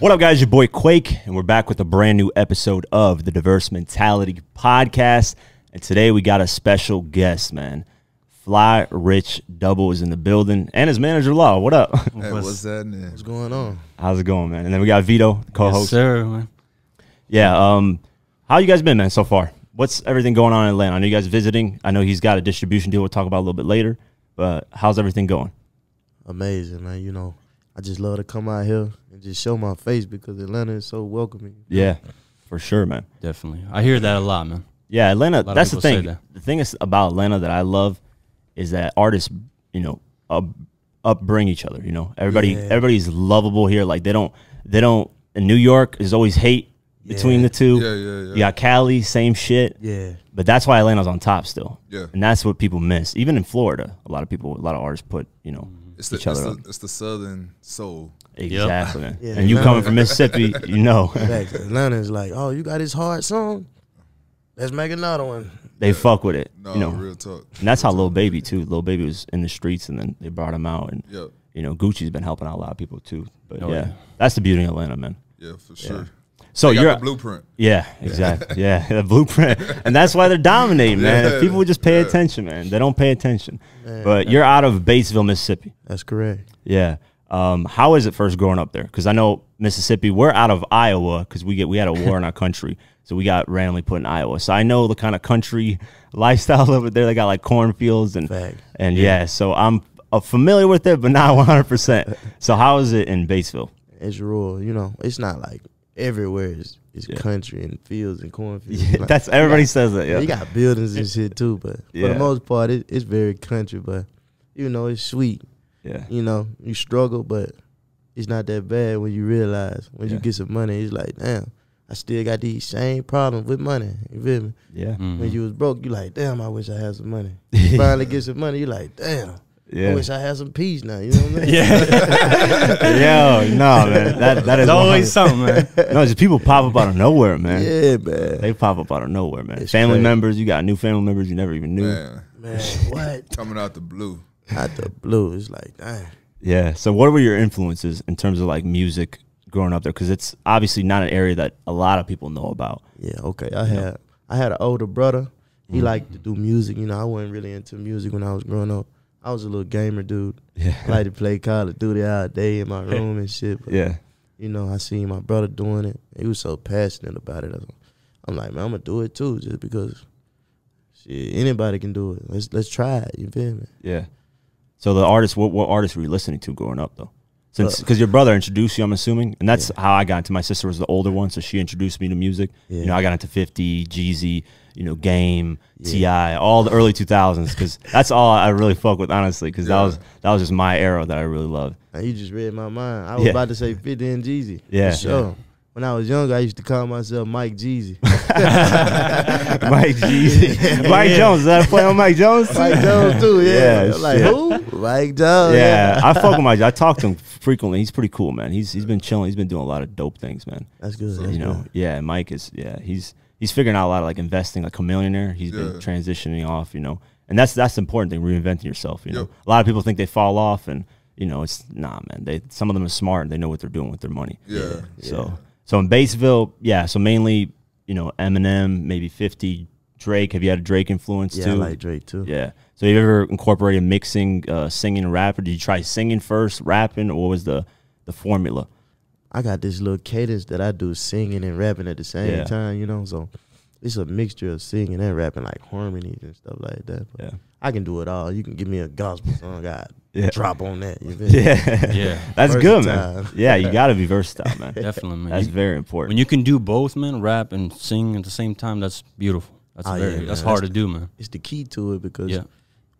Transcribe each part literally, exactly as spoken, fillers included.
What up, guys? Your boy Quake, and we're back with a brand new episode of the Diverse Mentality Podcast. And today we got a special guest, man. Fly Rich Double is in the building, and his manager Law. What up? Hey, what's, what's that? Man? What's going on? How's it going, man? And then we got Vito, co-host. Yes, sir, man. Yeah. Um, how you guys been, man, so far? What's everything going on in Atlanta? I know you guys visiting. I know he's got a distribution deal we'll talk about a little bit later. But how's everything going? Amazing, man. You know, I just love to come out here and just show my face because Atlanta is so welcoming. Yeah, for sure, man. Definitely. I hear that a lot, man. Yeah, Atlanta, that's the thing. That. The thing is about Atlanta that I love is that artists, you know, up, upbring each other, you know. Everybody yeah. everybody's lovable here. Like, they don't, they don't, in New York, there's always hate yeah. between the two. Yeah, yeah, yeah. You got Cali, same shit. Yeah. But that's why Atlanta's on top still. Yeah. And that's what people miss. Even in Florida, a lot of people, a lot of artists put, you know, It's the, it's, the, it's the southern soul. Exactly. Yep. Yeah, and you Atlanta. coming from Mississippi, you know. Exactly. Atlanta is like, oh, you got this hard song? Let's make another one. They yeah. fuck with it. No, you know. Real talk. And that's real how talk. Lil Baby, too. Lil Baby was in the streets, and then they brought him out. And, yep. you know, Gucci's been helping out a lot of people, too. But, oh, yeah, yeah, that's the beauty of Atlanta, man. Yeah, for yeah. sure. So they you're got the blueprint. Yeah, exactly. Yeah, the blueprint. And that's why they're dominating, man. Yeah, if people would just pay yeah. attention, man. They don't pay attention. Man, but you're out of Batesville, Mississippi. That's correct. Yeah. Um, how is it first growing up there? Because I know Mississippi, we're out of Iowa because we get we had a war in our country. So we got randomly put in Iowa. So I know the kind of country lifestyle over there. They got like cornfields and Fact. and yeah. yeah, so I'm uh, familiar with it, but not one hundred percent. So how is it in Batesville? It's rural, you know. It's not like everywhere is, is yeah. country and fields and cornfields. Yeah, like, that's everybody got, says that. Yeah, you got buildings and shit too, but yeah. for the most part, it, it's very country. But you know, it's sweet. Yeah, you know, you struggle, but it's not that bad when you realize when yeah. you get some money. It's like, damn, I still got these same problems with money. You feel me? Yeah. Mm-hmm. When you was broke, you like, damn, I wish I had some money. You finally get some money, you like, damn. Yeah. I wish I had some peas now. You know what I mean? Yeah. Yo, no, man. That, that is always something, man. No, just people pop up out of nowhere, man. Yeah, man. They pop up out of nowhere, man. It's family crazy. members. You got new family members you never even knew. Man, man what? Coming out the blue. Out the blue. It's like, dang. Yeah. So what were your influences in terms of, like, music growing up there? Because it's obviously not an area that a lot of people know about. Yeah, okay. I had know? I had an older brother. He mm. liked to do music. You know, I wasn't really into music when I was growing up. I was a little gamer dude. Yeah. I like to play Call of Duty all day in my room and shit. But, yeah. you know, I seen my brother doing it. He was so passionate about it. I'm like, man, I'm gonna do it too, just because shit, anybody can do it. Let's let's try it. You feel me? Yeah. So the artists, what what artists were you listening to growing up though? Since because your brother introduced you, I'm assuming, and that's yeah. how I got into. My sister was the older one, so she introduced me to music. Yeah. You know, I got into fifty, Jeezy, you know, Game, yeah. T I, all the early two thousands, because that's all I really fuck with, honestly. Because yeah. that was that was just my era that I really loved. Now you just read my mind. I was yeah. about to say fifty and Jeezy. Yeah, for sure. Yeah. When I was younger, I used to call myself Mike Jeezy. Mike Jeezy. Mike yeah. Jones. Is that a play on Mike Jones? Mike Jones, too, yeah. yeah like, shit. who? Mike Jones. Yeah, yeah. I fuck with Mike. I talk to him frequently. He's pretty cool, man. He's He's been chilling. He's been doing a lot of dope things, man. That's good. So, That's you know, good. yeah, Mike is, yeah, he's he's figuring out a lot of, like, investing, like a millionaire. He's yeah. been transitioning off, you know. And that's that's the important thing, reinventing yourself, you yep. know. A lot of people think they fall off, and, you know, it's, nah, man. They Some of them are smart, and they know what they're doing with their money. Yeah. yeah. So. Yeah. So in Batesville, yeah, so mainly, you know, Eminem, maybe fifty, Drake. Have you had a Drake influence, yeah, too? Yeah, I like Drake, too. Yeah. So have you ever incorporated mixing, uh, singing and rap? Or did you try singing first, rapping, or what was the, the formula? I got this little cadence that I do singing and rapping at the same yeah. time, you know? So it's a mixture of singing and rapping, like harmonies and stuff like that. But yeah. I can do it all. You can give me a gospel song, I yeah. drop on that. You know? Yeah, yeah, that's versatile. Good, man. Yeah, you gotta be versatile, man. Definitely, man. That's you, very important. When you can do both, man, rap and sing at the same time, that's beautiful. That's oh, very, yeah, that's man. hard that's to the, do, man. It's the key to it because yeah.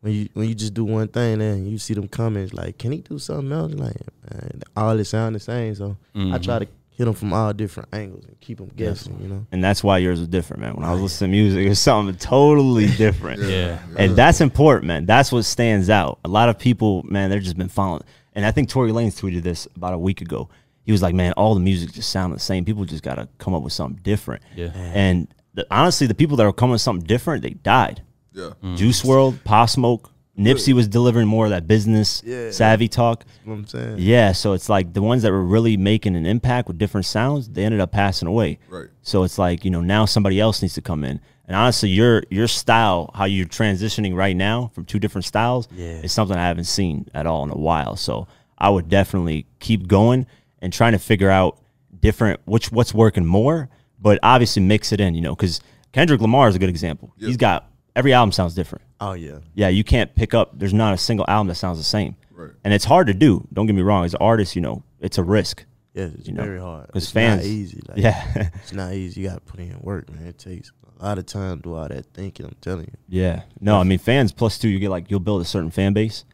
when you when you just do one thing and you see them comments like, can he do something else? Like, man, all it sound the same. So mm-hmm. I try to hit them from all different angles and keep them guessing, yes. you know? And that's why yours was different, man. When I was listening to music, it was something totally different. yeah. yeah. And that's important, man. That's what stands out. A lot of people, man, they've just been following. And I think Tory Lanez tweeted this about a week ago. He was like, man, all the music just sounds the same. People just got to come up with something different. Yeah. And the, honestly, the people that are coming with something different, they died. Yeah. Mm. Juice world, Pop Smoke, Nipsey was delivering more of that business yeah, savvy talk. You know what I'm saying? Yeah, so it's like the ones that were really making an impact with different sounds, they ended up passing away. Right. So it's like, you know, now somebody else needs to come in. And honestly, your your style, how you're transitioning right now from two different styles, yeah. is something I haven't seen at all in a while. So I would definitely keep going and trying to figure out different which what's working more, but obviously mix it in, you know, because Kendrick Lamar is a good example. Yep. He's got every album sounds different. Oh, yeah. Yeah, you can't pick up. There's not a single album that sounds the same. Right. And it's hard to do. Don't get me wrong. As an artist, you know, it's a risk. Yeah, it's you know, very hard. Because fans. It's not easy. Like, yeah. It's not easy. You got to put in work, man. It takes a lot of time to do all that thinking, I'm telling you. Yeah. No, I mean, fans, plus two, you get like, you'll build a certain fan base.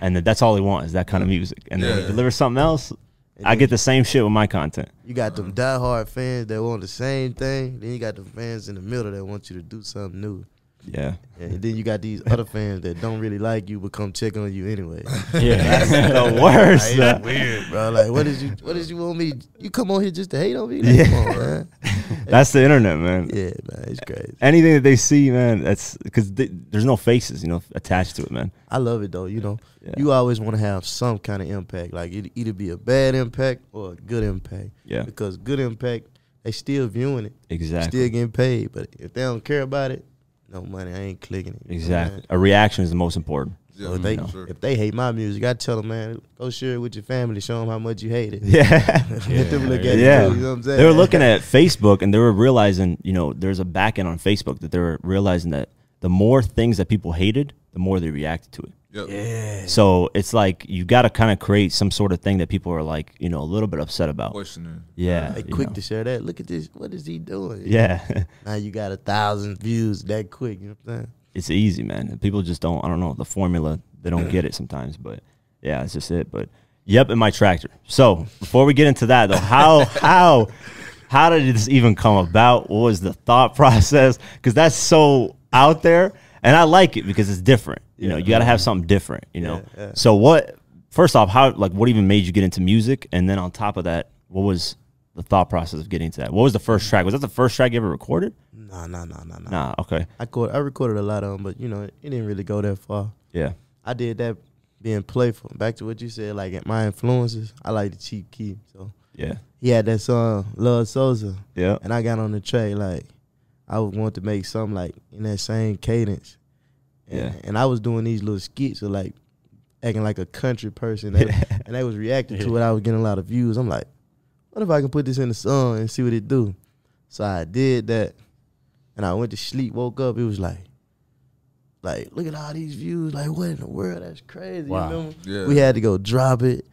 And that's all they want is that kind of music. And yeah. then you deliver something else. And I get the same shit with my content. You got them diehard fans that want the same thing. Then you got the fans in the middle that want you to do something new. Yeah. And then you got these other fans that don't really like you but come check on you anyway. Yeah. That's the worst. Like, that's weird, bro. Like, what is you what is you want me? You come on here just to hate on me? Like, yeah. Come on, man. That's the internet, man. Yeah, man. It's crazy. Anything that they see, man, that's because there's no faces, you know, attached to it, man. I love it, though. You know, yeah. you always want to have some kind of impact. Like, it either be a bad impact or a good impact. Yeah. Because good impact, they still viewing it. Exactly. Still getting paid. But if they don't care about it, no money, I ain't clicking it. Exactly. A reaction is the most important. Yeah, so if, they, sure. if they hate my music, I tell them, man, go share it with your family. Show them how much you hate it. Yeah. Let them look at yeah. it too, you know what I'm saying? They were looking at Facebook, and they were realizing, you know, there's a back end on Facebook that they were realizing that the more things that people hated, the more they reacted to it. Yep. Yeah. So it's like you got to kind of create some sort of thing that people are like, you know, a little bit upset about. Questioning. Yeah. Like quick know. to share that. Look at this. What is he doing? Yeah. Now you got a thousand views that quick. You know what I'm saying? It's easy, man. People just don't. I don't know the formula. They don't get it sometimes. But yeah, it's just it. But yep, in my tractor. So before we get into that though, how how how did this even come about? What was the thought process? Because that's so out there. And I like it because it's different. You know, you got to have something different, you know. Yeah, yeah. So what, first off, how, like, what even made you get into music? And then on top of that, what was the thought process of getting to that? What was the first track? Was that the first track you ever recorded? Nah, nah, nah, nah, nah. Nah, okay. I, record, I recorded a lot of them, but, you know, it didn't really go that far. Yeah. I did that being playful. Back to what you said, like, at my influences, I like the Chief Keef. So, yeah. He had that song, Love Sosa. Yeah. And I got on the track, like, I would want to make something, like, in that same cadence. Yeah. And, and I was doing these little skits of like acting like a country person, and, yeah. and they was reacting to it. I was getting a lot of views. I'm like, what if I can put this in the song and see what it do? So I did that, and I went to sleep, woke up, it was like, like look at all these views. Like, what in the world? That's crazy. Wow. You remember? Yeah. We had to go drop it,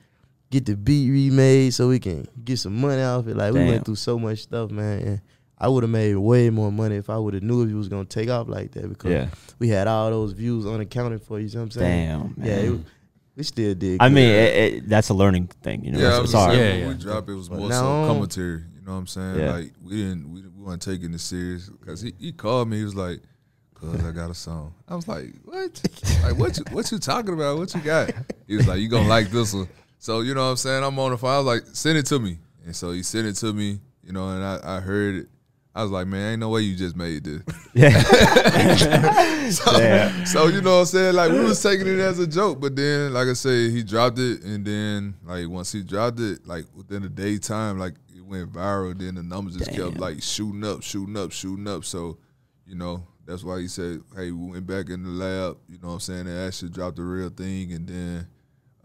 get the beat remade so we can get some money off it. Like, damn. We went through so much stuff, man. And I would have made way more money if I would have knew if he was going to take off like that, because yeah. we had all those views unaccounted for, you know what I'm saying? Damn, man. Yeah, it, we still did. I good. mean, it, it, that's a learning thing, you know? Yeah, it's hard. Yeah, yeah. When we dropped, it was but more so commentary, you know what I'm saying? Yeah. Like, we didn't, we, we weren't taking it serious, because he, he called me, he was like, cuz I got a song. I was like, what? Like, what you, what you talking about? What you got? He was like, you going to like this one. So, you know what I'm saying? I'm on the phone. I was like, send it to me. And so he sent it to me, you know, and I, I heard it. I was like, man, ain't no way you just made this. Yeah. so, so, you know what I'm saying? Like, we was taking it as a joke, but then, like I said, he dropped it, and then, like, once he dropped it, like, within a day time, like, it went viral, then the numbers just Damn. kept, like, shooting up, shooting up, shooting up. So, you know, that's why he said, hey, we went back in the lab, you know what I'm saying? They actually dropped the real thing, and then,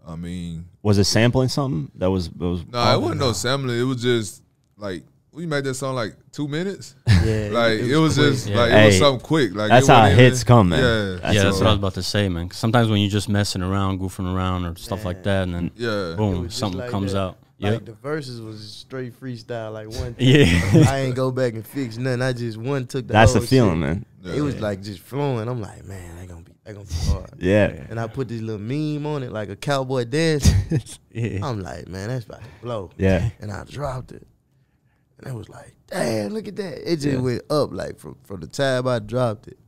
I mean. Was it sampling something? That was. That was no, nah, it wasn't no sampling. It was just, like, we made that song like two minutes. Yeah, like it was, it was just yeah. like hey, it was something quick. Like that's how hits come, man. Yeah, that's, yeah, that's what I was about to say, man. Sometimes when you're just messing around, goofing around, or stuff man. like that, and then yeah. boom, something like comes that. out. Like yep. the verses was straight freestyle, like one. Thing. Yeah, I ain't go back and fix nothing. I just one took the. That's whole the feeling, shit. man. Yeah. It was like just flowing. I'm like, man, I gonna be, I gonna be hard. Yeah. And I put this little meme on it, like a cowboy dance. yeah. I'm like, man, that's about to blow. Yeah. And I dropped it. And I was like, damn, look at that. It just yeah. went up, like, from, from the time I dropped it.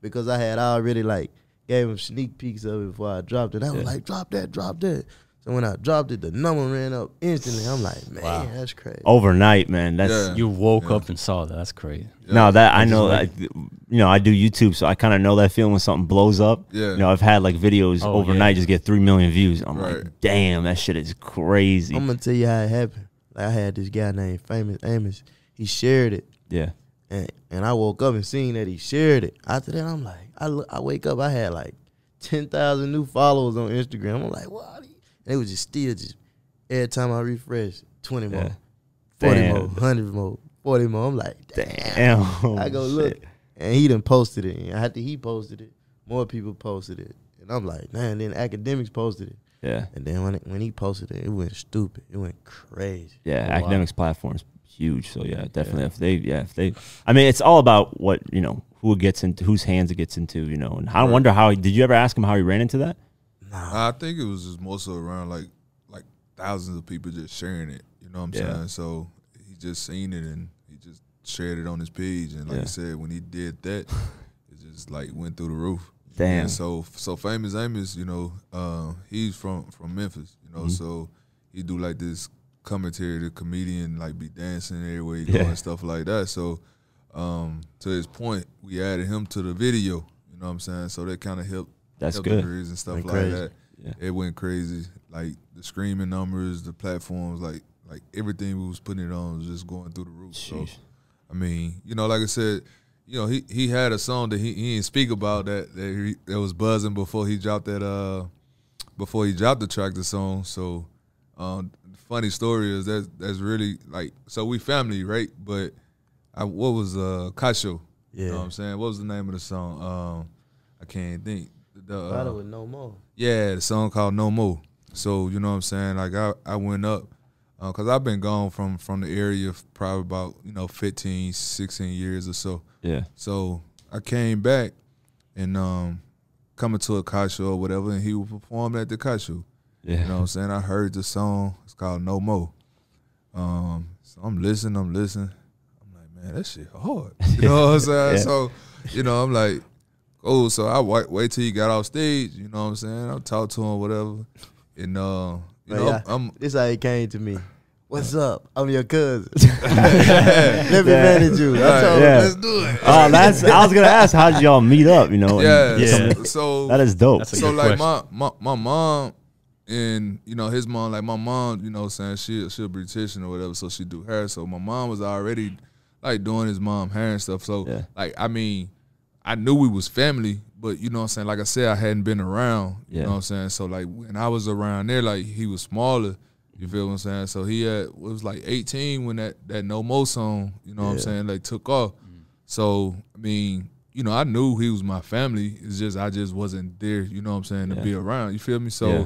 Because I had already, like, gave him sneak peeks of it before I dropped it. I was yeah. like, drop that, drop that. So when I dropped it, the number ran up instantly. I'm like, man, wow. that's crazy. Overnight, man. That's yeah. you woke yeah. up and saw that. That's crazy. Yeah. No, that I know. Like, I, you know, I do YouTube, so I kind of know that feeling when something blows up. Yeah. You know, I've had like videos oh, overnight yeah. just get three million views. I'm right. like, damn, that shit is crazy. I'm gonna tell you how it happened. Like, I had this guy named Famous Amos. He shared it. Yeah. And and I woke up and seen that he shared it. After that, I'm like, I look, I wake up, I had like ten thousand new followers on Instagram. I'm like, what? They was just still just, every time I refresh, twenty yeah. more, forty damn. more, one hundred more, forty more. I'm like, damn. damn. I go look. Shit. And he done posted it. And after he posted it, more people posted it. And I'm like, man, then Academics posted it. Yeah. And then when, it, when he posted it, it went stupid. It went crazy. Yeah, wow. Academics platform's huge. So, yeah, definitely. Yeah. If they, yeah, if they, I mean, it's all about what, you know, who it gets into, whose hands it gets into, you know. And I right. wonder how, did you ever ask him how he ran into that? I think it was just more so around like like thousands of people just sharing it. You know what I'm yeah. saying? So he just seen it and he just shared it on his page. And like yeah. I said, when he did that, it just like went through the roof. Damn. And so so Famous Amos, you know, uh, he's from from Memphis. You know, mm-hmm. so he do like this commentary. The comedian like be dancing everywhere he yeah. go and stuff like that. So um, to his point, we added him to the video. You know what I'm saying? So that kind of helped. That's good. And stuff went like crazy. that. Yeah. It went crazy. Like the streaming numbers, the platforms, like like everything we was putting it on was just going through the roof. Jeez. So, I mean, you know, like I said, you know, he he had a song that he, he didn't speak about that that, he, that was buzzing before he dropped that uh before he dropped the track the song. So, um, funny story is that that's really like so we family right, but I what was uh Kasho? Yeah. You know what I'm saying? What was the name of the song? Um, I can't think. The, uh, with No More. Yeah, the song called No More. So, you know what I'm saying? Like, I, I went up, because uh, I've been gone from, from the area for probably about, you know, fifteen, sixteen years or so. Yeah. So, I came back and um, coming to a Kasho or whatever, and he was performing at the Kasho. Yeah. You know what I'm saying? I heard the song. It's called No More. Um, so, I'm listening, I'm listening. I'm like, man, that shit hard. You know what I'm saying? Yeah. So, you know, I'm like, oh, so I wait, wait till he got off stage, you know what I'm saying? I'll talk to him, whatever. And, uh, you know, yeah, I'm, I'm. This how he came to me. What's up? I'm your cousin. Let me yeah. manage you. I told him, yeah. let's do it. Uh, that's, I was going to ask, how did y'all meet up, you know? Yeah. yeah. So, so that is dope. So, like, my, my, my mom and, you know, his mom, like, my mom, you know what I'm saying? She, she's a beautician or whatever, so she do hair. So, my mom was already, like, doing his mom hair and stuff. So, yeah. like, I mean, I knew we was family, but you know what I'm saying? Like I said, I hadn't been around, you yeah. know what I'm saying? So, like, when I was around there, like, he was smaller, you feel what I'm saying? So, he had, was, like, eighteen when that, that No More song, you know yeah. what I'm saying, like, took off. Mm. So, I mean, you know, I knew he was my family. It's just I just wasn't there, you know what I'm saying, yeah. to be around, you feel me? So, yeah.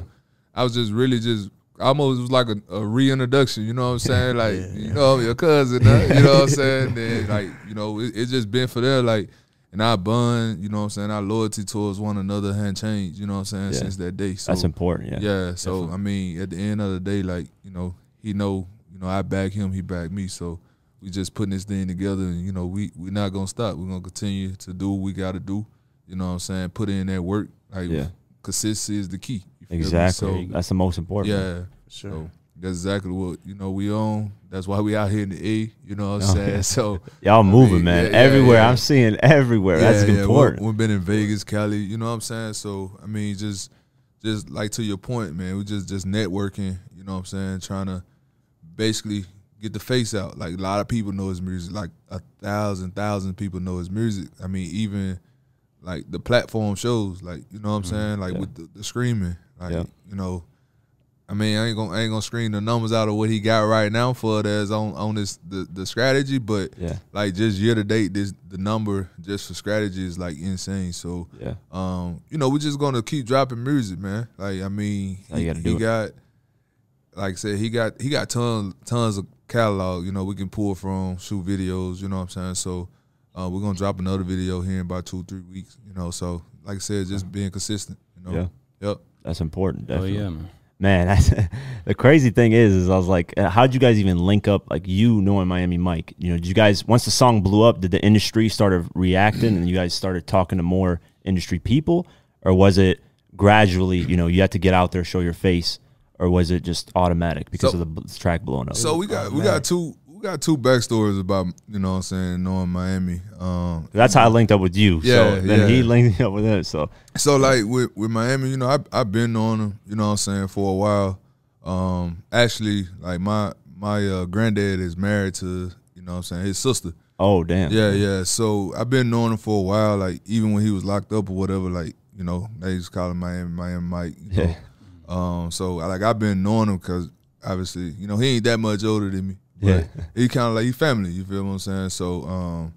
I was just really just almost was like a, a reintroduction, you know what I'm saying? Like, yeah, yeah. you know, I'm your cousin, huh? you know what I'm saying? Then, like, you know, it, it just been for them, like, and our bond, you know what I'm saying, our loyalty towards one another hadn't changed, you know what I'm saying, yeah. since that day. So, that's important, yeah. Yeah, so, definitely. I mean, at the end of the day, like, you know, he know, you know, I back him, he back me. So we just putting this thing together and, you know, we, we're not going to stop. We're going to continue to do what we got to do, you know what I'm saying, put in that work. Like, yeah. consistency is the key. Exactly. So, that's the most important. Yeah. Sure. So, that's exactly what, you know, we own. That's why we out here in the E, you know what I'm saying? So y'all moving, I mean, man. Yeah, yeah, everywhere. Yeah. I'm seeing everywhere. Yeah, that's yeah. important. We've been in Vegas, Cali, you know what I'm saying? So, I mean, just just like to your point, man, we just just networking, you know what I'm saying, trying to basically get the face out. Like, a lot of people know his music. Like, a thousand, thousand people know his music. I mean, even, like, the platform shows, like, you know what I'm mm-hmm. saying? Like, yeah. with the, the screaming, like, yeah. you know, I mean, I ain't gonna I ain't gonna screen the numbers out of what he got right now for that's on on this the, the strategy, but yeah. like just year to date, this the number just for strategy is like insane. So yeah. um, you know, we're just gonna keep dropping music, man. Like, I mean, he, you gotta do he it. got like I said, he got he got tons tons of catalog, you know, we can pull from, shoot videos, you know what I'm saying? So uh, we're gonna drop another video here in about two, three weeks, you know. So like I said, just being consistent, you know. Yeah. Yep. That's important, definitely. Oh yeah, man. Man, that's, the crazy thing is, is I was like, how'd you guys even link up? Like, you knowing Miami Mike, you know, did you guys, once the song blew up, did the industry started reacting and you guys started talking to more industry people? Or was it gradually, you know, you had to get out there, show your face? or was it just automatic because so, of the track blowing up? So we got automatic. we got two we got two backstories about, you know what I'm saying, knowing Miami. Um, That's how I linked up with you. Yeah, so then yeah. he linked up with us. So so like with with Miami, you know, I I've been on him, you know what I'm saying, for a while. Um, actually, like my my uh, granddad is married to, you know what I'm saying, his sister. Oh damn. Yeah, yeah. So I've been knowing him for a while. Like even when he was locked up or whatever, like, you know, they just call him Miami, Miami Mike. You know? Yeah. Um. So like I've been knowing him because obviously, you know, he ain't that much older than me. But yeah. He kind of like he family. You feel what I'm saying? So um,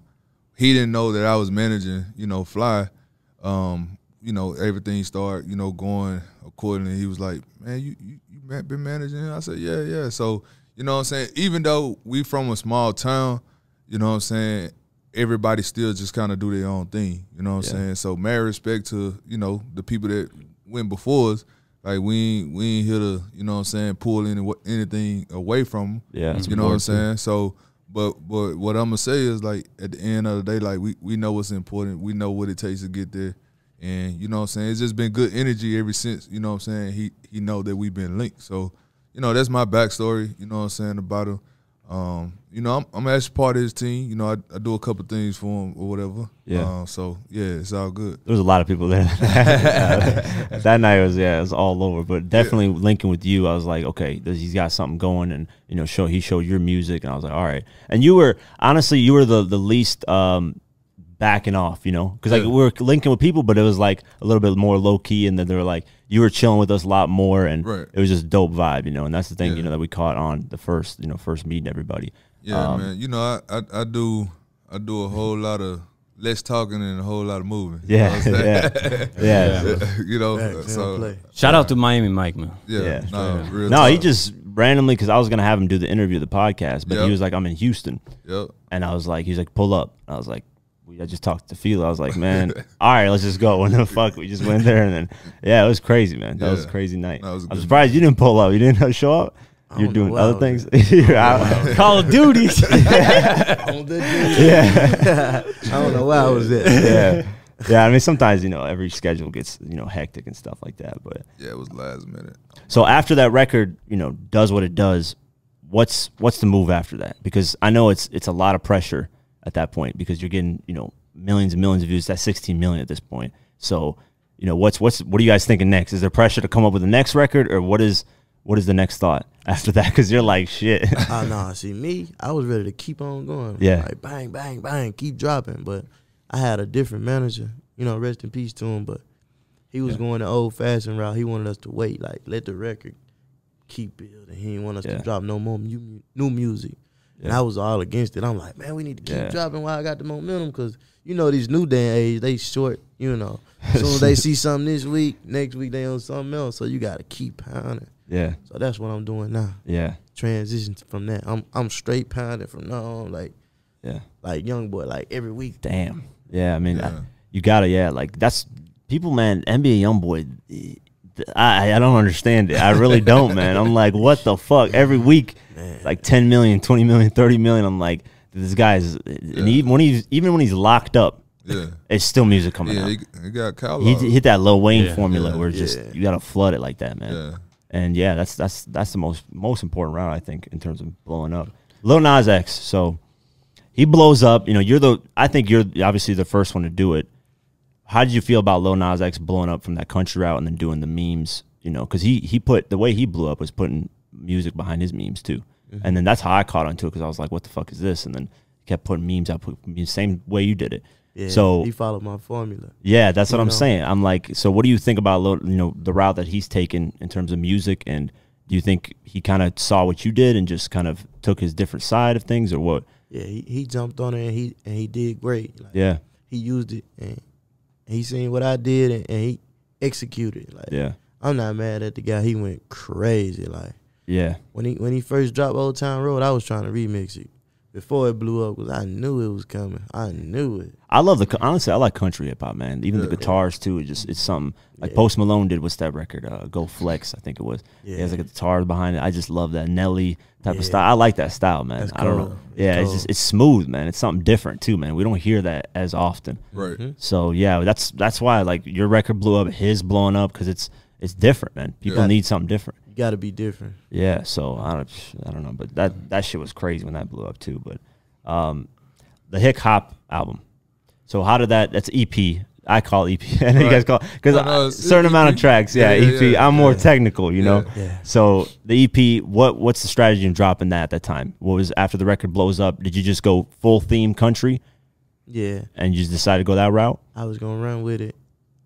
he didn't know that I was managing, you know, Fly. Um, you know, everything started, you know, going accordingly. He was like, man, you you, you been managing him? I said, yeah, yeah. So you know what I'm saying? Even though we from a small town. You know what I'm saying? Everybody still just kind of do their own thing. You know what yeah. I'm saying? So mad respect to, you know, the people that went before us. Like, we ain't, we ain't here to, you know what I'm saying, pull any, anything away from them. Yeah, you know what I'm saying? Too. So, but but what I'm going to say is, like, at the end of the day, like, we, we know what's important. We know what it takes to get there. And, you know what I'm saying? It's just been good energy ever since, you know what I'm saying? He, he know that we've been linked. So, you know, that's my backstory, you know what I'm saying, about him. Um, you know, I'm, I'm actually part of his team. You know, I, I do a couple things for him or whatever. Yeah. Um, so yeah, it's all good. There was a lot of people there. That night was yeah, it was all over. But definitely yeah. linking with you, I was like, okay, he's got something going, and you know, show he showed your music, and I was like, all right. And you were honestly, you were the the least um, backing off, you know, because like yeah. we were linking with people, but it was like a little bit more low key, and then they were like, you were chilling with us a lot more, and right. it was just dope vibe, you know. And that's the thing, yeah. you know, that we caught on the first, you know, first meeting everybody. Yeah, um, man. You know, I, I I do I do a whole lot of less talking and a whole lot of moving. Yeah, you know what I'm yeah, yeah. yeah. You know, yeah, so play. shout out to Miami Mike, man. Yeah, yeah. no, real no he just randomly because I was gonna have him do the interview, the podcast, but yep. he was like, I'm in Houston. Yep. And I was like, he's like, pull up. I was like. I just talked to Fila. I was like, man, all right, let's just go. What the fuck? We just went there, and then yeah, it was crazy, man. That yeah. was a crazy night. Was I'm surprised night. you didn't pull up. You didn't show up. You're doing other things. You're out. Call of Duty. Yeah. I don't know why I was there. Yeah. Yeah, I mean, sometimes, you know, every schedule gets, you know, hectic and stuff like that. But yeah, it was last minute. So after that record, you know, does what it does, what's what's the move after that? Because I know it's it's a lot of pressure at that point, because you're getting, you know, millions and millions of views. That's sixteen million at this point. So, you know, what's what's what are you guys thinking next? Is there pressure to come up with the next record, or what is what is the next thought after that? Because you're like, shit. Oh uh, no, see me, I was ready to keep on going. Yeah, like bang, bang, bang, keep dropping. But I had a different manager. You know, rest in peace to him. But he was yeah. going the old fashioned route. He wanted us to wait, like let the record keep building. He didn't want us yeah. to drop no more mu new music. Yeah. And I was all against it. I'm like, man, we need to keep yeah. dropping while I got the momentum, because, you know, these new day age, they short, you know. As soon as they see something this week, next week they on something else. So you got to keep pounding. Yeah. So that's what I'm doing now. Yeah. Transition from that. I'm I'm straight pounding from now on. Like, yeah. Like young boy, like every week. Damn. Yeah, I mean, yeah. I, you got to, yeah. Like that's, people, man, N B A young boy. I, I don't understand it. I really don't, man. I'm like, what the fuck? Every week, man. Like ten million, twenty million, thirty million. I'm like, this guy's, yeah. and even when he's even when he's locked up, yeah, it's still music coming yeah, out. He, he got Kyle. He hit that Lil Wayne yeah. formula yeah. where it's just yeah. you gotta flood it like that, man. Yeah. And yeah, that's that's that's the most most important route, I think, in terms of blowing up. Lil Nas X, so he blows up. You know, you're the I think you're obviously the first one to do it. How did you feel about Lil Nas X blowing up from that country route and then doing the memes? You know, because he, he put, the way he blew up was putting music behind his memes too. Mm-hmm. And then that's how I caught on to it, because I was like, what the fuck is this? And then kept putting memes out, put memes, same way you did it. Yeah, so, he followed my formula. Yeah, that's what you I'm know? saying. I'm like, so what do you think about Lil, you know, the route that he's taken in terms of music? And do you think he kind of saw what you did and just kind of took his different side of things, or what? Yeah, he, he jumped on it and he, and he did great. Like, yeah. He used it and he seen what I did, and, and he executed. Like, yeah, I'm not mad at the guy. He went crazy. Like, yeah, when he when he first dropped Old Town Road, I was trying to remix it before it blew up, because I knew it was coming. I knew it. I love the honestly. I like country hip hop, man. Even yeah. the guitars too. It just it's something like yeah. Post Malone did. What's that record? Uh, Go Flex, I think it was. Yeah, he has like a guitar behind it. I just love that Nelly type yeah. of style. I like that style, man. That's I don't cool. know. Yeah, cool. it's just it's smooth, man. It's something different too, man. We don't hear that as often. Right. Mm-hmm. So yeah, that's that's why like your record blew up, his blowing up, because it's it's different, man. People yeah. need something different. You got to be different. Yeah, so I don't, I don't know, but that that shit was crazy when that blew up too. But um, the Hickhop album. So how did that? That's E P. I call E P. I know right. you guys call because no, no, a certain E P. Amount of tracks. Yeah, yeah E P. Yeah, I'm more yeah. technical, you know. Yeah, yeah. So the E P. What what's the strategy in dropping that at that time? What was after the record blows up? Did you just go full theme country? Yeah. And you just decided to go that route? I was gonna run with it.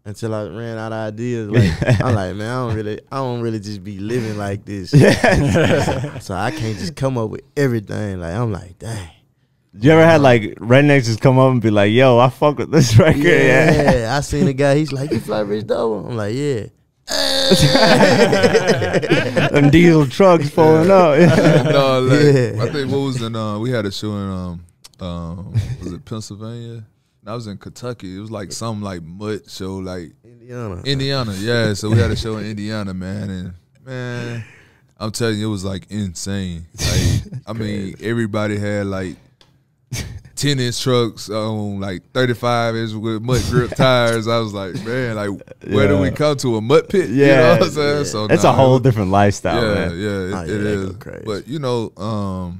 Until I ran out of ideas, like, I'm like, man, I don't really, I don't really just be living like this. Yeah. So I can't just come up with everything. Like I'm like, dang. You ever had like rednecks just come up and be like, yo, I fuck with this record. Yeah, yeah. I seen a guy. He's like, you Fly Rich Double. I'm like, yeah. Them diesel trucks pulling up. No, like, yeah. I think what was in uh, we had a show in um, um was it Pennsylvania? I was in Kentucky. It was like some like mud show, like Indiana. Indiana, yeah. So we had a show in Indiana, man, and man, I'm telling you, it was like insane. Like I mean, everybody had like ten inch trucks on like thirty-five inch with mud grip tires. I was like, man, like where yeah. do we come to a mud pit? Yeah, you know what I'm saying? Yeah. So it's nah, a whole different lifestyle. Yeah, man. yeah, it, oh, yeah, it is. Crazy. But you know, um,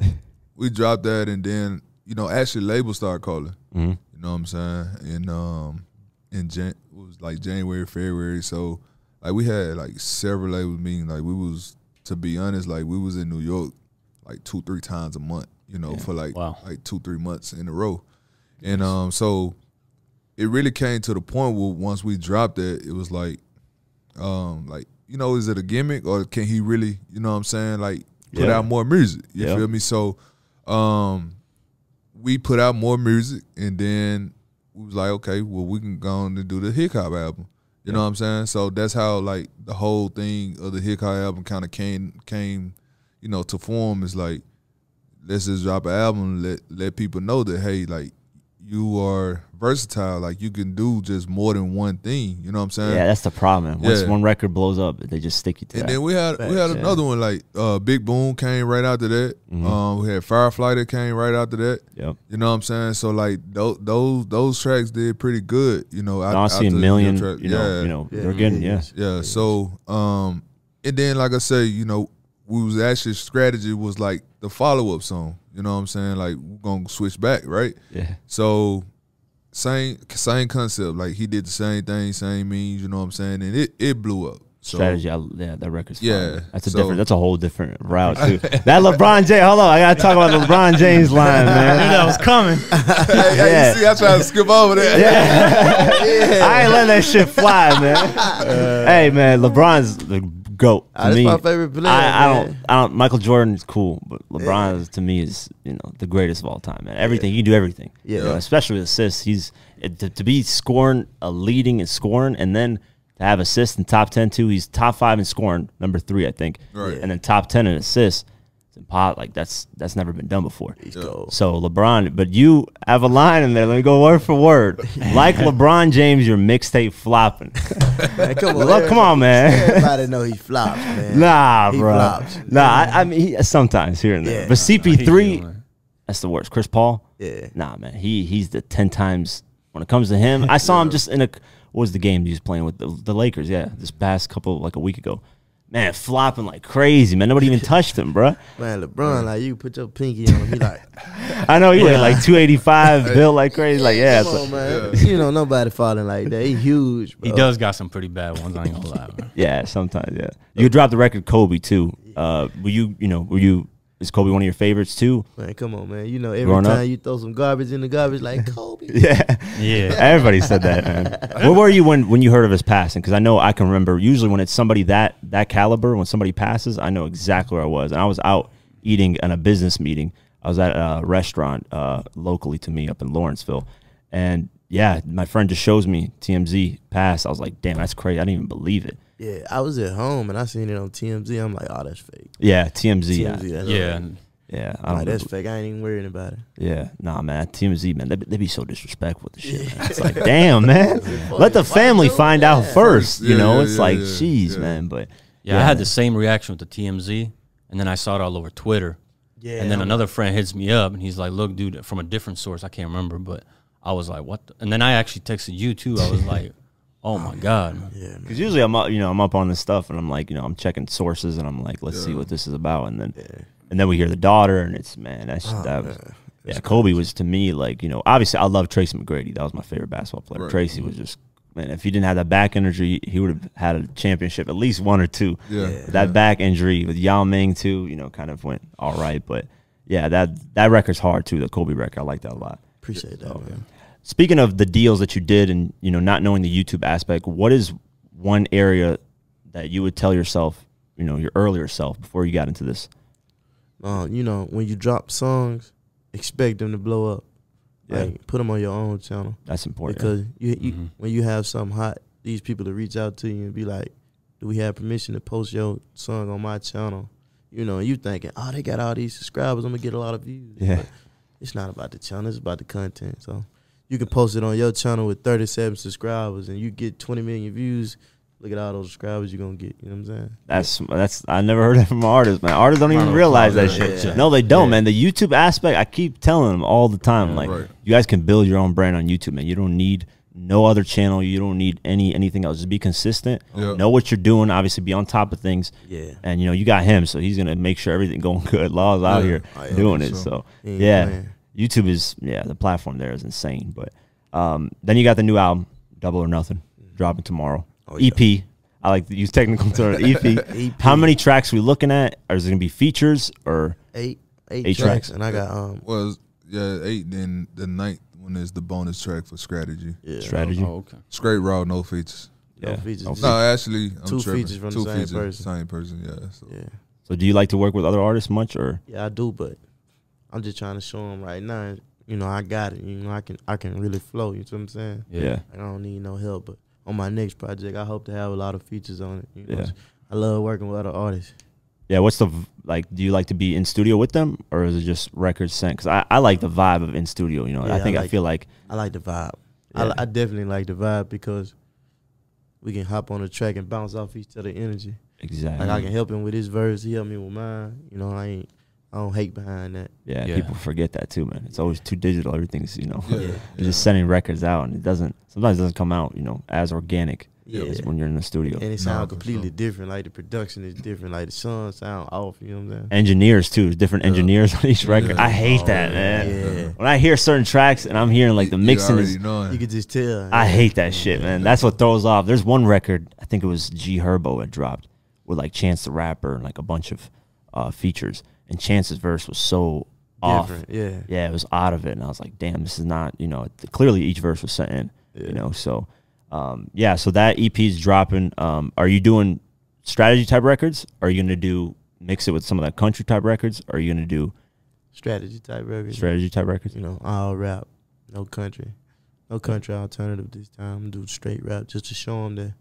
we dropped that, and then you know, actually, labels started calling. Mm-hmm. You know what I'm saying? And um, in Jan it was like January, February. So like we had like several labels meetings. Like we was, to be honest, like we was in New York like two, three times a month. You know, yeah. for like wow. like two, three months in a row. And um, so it really came to the point where once we dropped it, it was like, um, like you know, is it a gimmick or can he really? You know what I'm saying? Like put yeah. out more music. You yeah. feel me? So. Um, We put out more music, and then we was like, okay, well, we can go on and do the Hickhop album. You yeah. know what I'm saying? So that's how like the whole thing of the Hickhop album kind of came came, you know, to form. Is like, let's just drop an album, let let people know that hey, like you are versatile, like you can do just more than one thing. You know what I'm saying? Yeah, that's the problem. Once yeah. one record blows up, they just stick you to and that. And then we had Facts, we had another yeah. one like uh, Big Boom came right after that. Mm-hmm. Um, we had Firefly that came right after that. Yep. You know what I'm saying? So like those those those tracks did pretty good. You know, I see a million. Track, you know, yeah. you know, yeah. they're getting yeah. yeah. Yeah. So um, and then like I say, you know, we was actually strategy was like the follow up song. You know what I'm saying? Like we're gonna switch back, right? Yeah. So. Same same concept, like he did the same thing, same means, you know what I'm saying, and it it blew up. So, Strategy, I, yeah, that record's fun. Yeah, that's a so, different, that's a whole different route too. That LeBron James, hold on, I gotta talk about the LeBron James line, man. I knew that was coming. Hey, yeah. You see, I tried to skip over that. Yeah. yeah. I ain't letting that shit fly, man. Uh, hey, man, LeBron's the goat. To that's me, my favorite player. I, I don't, I don't. Michael Jordan is cool, but LeBron yeah. to me is, you know, the greatest of all time. Man, everything yeah. he can do, everything. Yeah, you know, especially with assists. He's to, to be scoring, a leading and scoring, and then to have assists in top ten too. He's top five in scoring, number three, I think, right. and then top ten in assists. It's impossible. Like that's that's never been done before. Yeah. So LeBron, but you have a line in there. Let me go word for word. Like LeBron James, your mixtape flopping. Man, come on, Look, come on, man. Everybody know he flops, man. Nah, he bro. Flops. Nah, I, I mean he, sometimes here and there. Yeah. But C P three, that's the worst. Chris Paul. Yeah. Nah, man. He he's the ten times when it comes to him. I saw yeah. him just in a. What was the game he was playing with? The, the Lakers, yeah. This past couple, like a week ago. Man, flopping like crazy, man. Nobody even touched him, bro. Man, LeBron, like, you put your pinky on him. He like. I know, he yeah. weighed like two eighty-five, built like crazy. Like, yeah. Come on, man. Yeah. You know, nobody falling like that. He huge, bro. He does got some pretty bad ones, I ain't gonna lie, bro. Yeah, sometimes, yeah. You dropped the record Kobe, too. Uh, were you, you know, were you, is Kobe one of your favorites, too? Man, come on, man. You know, every Growing time up? you throw some garbage in the garbage, like, Kobe. yeah. Yeah. Everybody said that, man. Where were you when, when you heard of his passing? Because I know I can remember, usually when it's somebody that, that caliber, when somebody passes, I know exactly where I was. And I was out eating in a business meeting. I was at a restaurant uh, locally to me up in Lawrenceville. And, yeah, my friend just shows me T M Z pass. I was like, damn, that's crazy. I didn't even believe it. Yeah, I was at home and I seen it on T M Z. I'm like, oh, that's fake. Yeah, T M Z. T M Z yeah, yeah. Like, yeah. I don't like, that's fake. I ain't even worried about it. Yeah, nah, man. T M Z, man, they be, they be so disrespectful to shit. Yeah. Man. It's like, damn, man. Let the family find out yeah. first. You yeah, know, yeah, it's yeah, like, yeah, geez, yeah. man. But yeah, yeah, I had the same reaction with the T M Z, and then I saw it all over Twitter. Yeah. And then another friend hits me up, and he's like, look, dude, from a different source. I can't remember, but I was like, what? The? And then I actually texted you too. I was like. Oh my God! Yeah, because usually I'm up, you know, I'm up on this stuff, and I'm like, you know, I'm checking sources, and I'm like, let's yeah. see what this is about, and then, yeah. and then we hear the daughter, and it's man, that's oh, that was, man. yeah, it's Kobe crazy. was to me like, you know, obviously I love Tracy McGrady, that was my favorite basketball player. Right. Tracy mm-hmm. was just man, if he didn't have that back injury, he would have had a championship, at least one or two. Yeah, yeah. that yeah. back injury with Yao Ming too, you know, kind of went all right, but yeah, that that record's hard too. The Kobe record, I like that a lot. Appreciate so, that, man. Yeah. Speaking of the deals that you did and, you know, not knowing the YouTube aspect, what is one area that you would tell yourself, you know, your earlier self before you got into this? Uh, you know, when you drop songs, expect them to blow up. Yeah. Like, put them on your own channel. That's important. Because yeah. you, you, mm-hmm. when you have something hot, these people to reach out to you and be like, do we have permission to post your song on my channel? You know, and you thinking, oh, they got all these subscribers, I'm going to get a lot of views. Yeah. But it's not about the channel. It's about the content, so. You can post it on your channel with thirty-seven subscribers and you get twenty million views. Look at all those subscribers you're going to get. You know what I'm saying? That's, that's, I never heard that from artists, man. Artists don't even realize that shit. Yeah. No, they don't, yeah. man. The YouTube aspect, I keep telling them all the time, yeah, like, right. you guys can build your own brand on YouTube, man. You don't need no other channel. You don't need any anything else. Just be consistent. Yep. Know what you're doing. Obviously, be on top of things. Yeah. And, you know, you got him, so he's going to make sure everything going good. Law's yeah. out here I doing it. So, so yeah. yeah. YouTube is, yeah, the platform there is insane. But um, then you got the new album, Double or Nothing, dropping tomorrow. Oh, yeah. E P, I like to use technical terms. E P. E P. How many tracks are we looking at? Or is it going to be features or eight, eight, eight tracks? tracks? And I got um, well, yeah, eight. Then the ninth one is the bonus track for Strategy. Yeah. Strategy. Oh, okay. Straight raw, no features. Yeah. No features. No, no actually, I'm two tripping. features from two the same features, person. Same person. Yeah. So. yeah. So do you like to work with other artists much or? Yeah, I do, but. I'm just trying to show them right now, you know, I got it. You know, I can I can really flow, you know what I'm saying? Yeah. I don't need no help. But on my next project, I hope to have a lot of features on it. You know? Yeah. I love working with other artists. Yeah, what's the, like, do you like to be in studio with them or is it just records sent? Because I, I like the vibe of in studio, you know. Yeah, I think I, like, I feel like. I like the vibe. Yeah. I, I definitely like the vibe because we can hop on the track and bounce off each other's energy. Exactly. Like, I can help him with his verse. He helped me with mine. You know, I ain't. I don't hate behind that. Yeah, yeah, people forget that too, man. It's always too digital. Everything's, you know, yeah. you're yeah. just sending records out, and it doesn't. Sometimes it doesn't come out, you know, as organic yeah. as when you're in the studio. And it sounds no, completely sure. different. Like the production is different. Like the song sound off. You know what I'm saying? Engineers too. Different yeah. engineers on each record. Yeah. I hate oh, that, man. Yeah. When I hear certain tracks and I'm hearing like the mixing is, you can just tell. I hate that shit, man. That's what throws off. There's one record. I think it was G Herbo had dropped with like Chance the Rapper and like a bunch of uh, features. And Chance's verse was so off. Different, yeah. Yeah, it was out of it. And I was like, damn, this is not, you know, clearly each verse was sent in, yeah. you know. So, um, yeah, so that E P is dropping. Um, are you doing strategy type records? Are you going to do, mix it with some of that country type records? Or are you going to do strategy type records? Strategy type records? You know, all rap, no country. No country alternative this time. I'm going to do straight rap just to show them that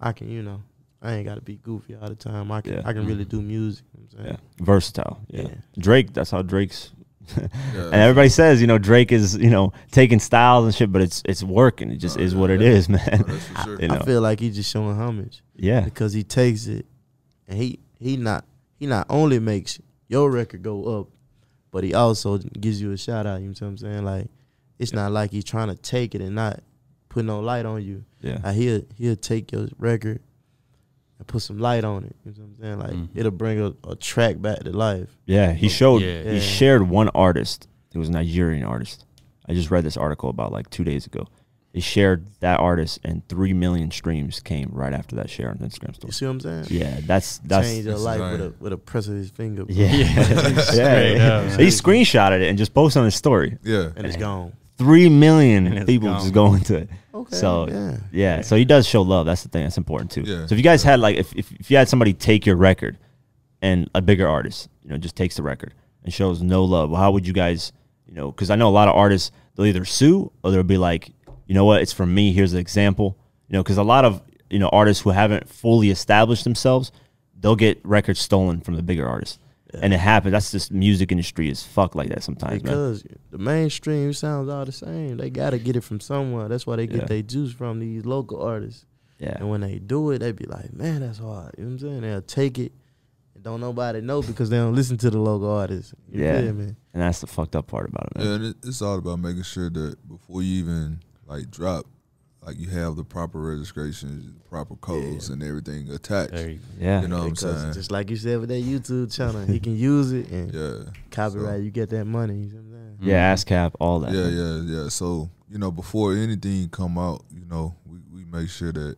I can, you know. I ain't got to be goofy all the time. I can, yeah. I can really do music. You know yeah. Versatile. Yeah. yeah. Drake, that's how Drake's. yeah. And everybody says, you know, Drake is, you know, taking styles and shit, but it's it's working. It just oh, is yeah, what yeah. it is, man. Oh, that's sure. I, you know? I feel like he's just showing homage. Yeah. Because he takes it and he, he, not, he not only makes your record go up, but he also gives you a shout out. You know what I'm saying? Like, it's yeah. not like he's trying to take it and not put no light on you. Yeah. Like he'll, he'll take your record. Put some light on it. You know what I'm saying? Like mm-hmm. it'll bring a, a track back to life. Yeah, he showed. Yeah. He yeah. shared one artist. It was a Nigerian artist. I just read this article about like two days ago. He shared that artist, and three million streams came right after that share on Instagram story. You see what I'm saying? Yeah, that's that's changed your life with a with a press of his finger. Bro. Yeah, yeah. yeah. He screenshotted it and just posted on his story. Yeah, and, and it's gone. Three million people gone. just going to it. Okay. So yeah. yeah, so he does show love. That's the thing. That's important too. Yeah. So if you guys yeah. had like, if, if if you had somebody take your record, and a bigger artist, you know, just takes the record and shows no love, well, how would you guys, you know, because I know a lot of artists they'll either sue or they'll be like, you know what, it's from me. Here's an example, you know, because a lot of you know artists who haven't fully established themselves, they'll get records stolen from the bigger artists. And it happens. That's just music industry is fuck like that sometimes. Because man. the mainstream sounds all the same. They gotta get it from somewhere. That's why they yeah. get their juice from these local artists. Yeah. And when they do it, they be like, man, that's hard. You know what I'm saying? They'll take it. Don't nobody know because they don't listen to the local artists. You yeah. man. And that's the fucked up part about it, man. Yeah, and it, it's all about making sure that before you even like drop, like you have the proper registrations, the proper codes, yeah. and everything attached. There you, yeah, you know what I'm saying. Just like you said with that YouTube channel, he can use it and yeah, copyright. So. You get that money. You know what I'm saying? Yeah, ASCAP, all that. Yeah, yeah, yeah. So you know, before anything come out, you know, we we make sure that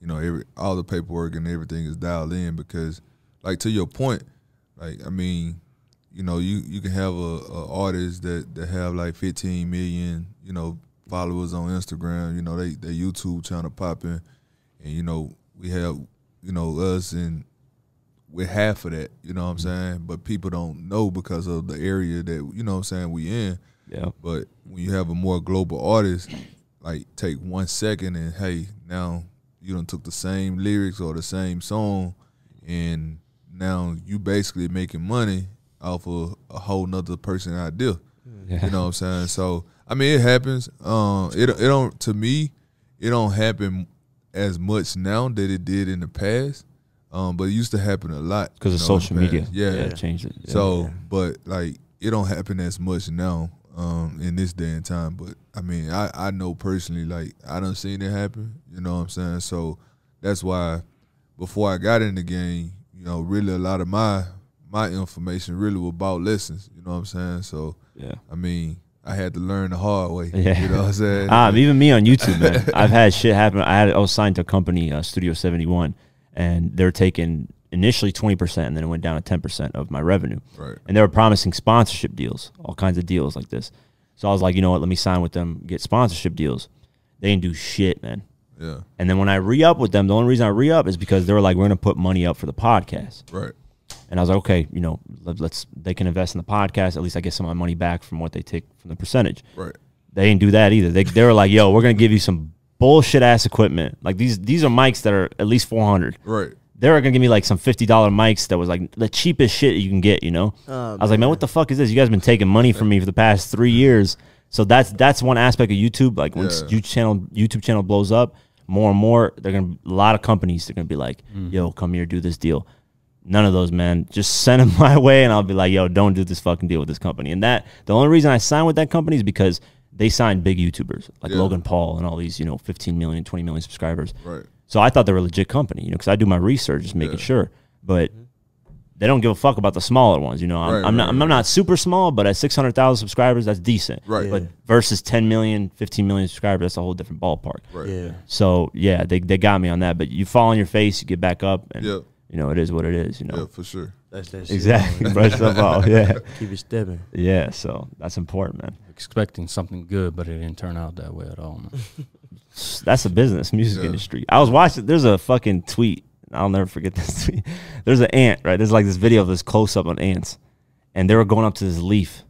you know every all the paperwork and everything is dialed in because, like to your point, like I mean. You know, you, you can have a, a artist that, that have like fifteen million, you know, followers on Instagram. You know, they their YouTube channel popping, and you know we have, you know, us and we're half of that. You know what I'm saying? But people don't know because of the area that you know what I'm saying we in. Yeah. But when you have a more global artist, like take one second and hey, now you done took the same lyrics or the same song, and now you basically making money. Off of a whole nother person idea, yeah. you know what I'm saying. So I mean, it happens. Um, it it don't to me, it don't happen as much now that it did in the past. Um, but it used to happen a lot because of social media. Yeah, yeah, changed it. Yeah. So, but like it don't happen as much now um, in this day and time. But I mean, I I know personally, like I done seen it happen. You know what I'm saying. So that's why before I got in the game, you know, really a lot of my my information really was about lessons, you know what I'm saying? So, yeah. I mean, I had to learn the hard way, yeah. you know what I'm saying? Ah, um, even me on YouTube, man. I've had shit happen. I, had, I was signed to a company, uh, Studio seventy-one, and they were taking initially twenty percent, and then it went down to ten percent of my revenue. Right. And they were promising sponsorship deals, all kinds of deals like this. So I was like, you know what, let me sign with them, get sponsorship deals. They didn't do shit, man. Yeah. And then when I re-up with them, the only reason I re-up is because they were like, we're going to put money up for the podcast. Right. And I was like, okay, you know, let's, they can invest in the podcast. At least I get some of my money back from what they take from the percentage. Right. They didn't do that either. They, they were like, yo, we're going to give you some bullshit ass equipment. Like these, these are mics that are at least four hundred. Right. They were going to give me like some fifty dollar mics that was like the cheapest shit you can get, you know? Oh, I was man. like, man, what the fuck is this? You guys have been taking money from me for the past three years. So that's, that's one aspect of YouTube. Like once yeah. YouTube channel, YouTube channel blows up more and more, they're going to, a lot of companies, they're going to be like, mm. yo, come here, do this deal. None of those, man. Just send them my way, and I'll be like, yo, don't do this fucking deal with this company. And that, the only reason I signed with that company is because they signed big YouTubers, like yeah. Logan Paul and all these, you know, fifteen million, twenty million subscribers. Right. So I thought they were a legit company, you know, because I do my research, just making yeah. sure. But they don't give a fuck about the smaller ones, you know. I'm, right, I'm, right, not, I'm, right. I'm not super small, but at six hundred thousand subscribers, that's decent. Right. But yeah. versus ten million, fifteen million subscribers, that's a whole different ballpark. Right. Yeah. So, yeah, they, they got me on that. But you fall on your face, you get back up, and yeah. you know, it is what it is, you know. Yeah, for sure. That's that shit. Exactly. Brush stuff off, yeah. Keep it stepping. Yeah, so that's important, man. Expecting something good, but it didn't turn out that way at all, man. That's the business, music yeah. industry. I was watching, there's a fucking tweet. I'll never forget this tweet. There's an ant, right? There's like this video of this close-up on ants. And they were going up to this leaf.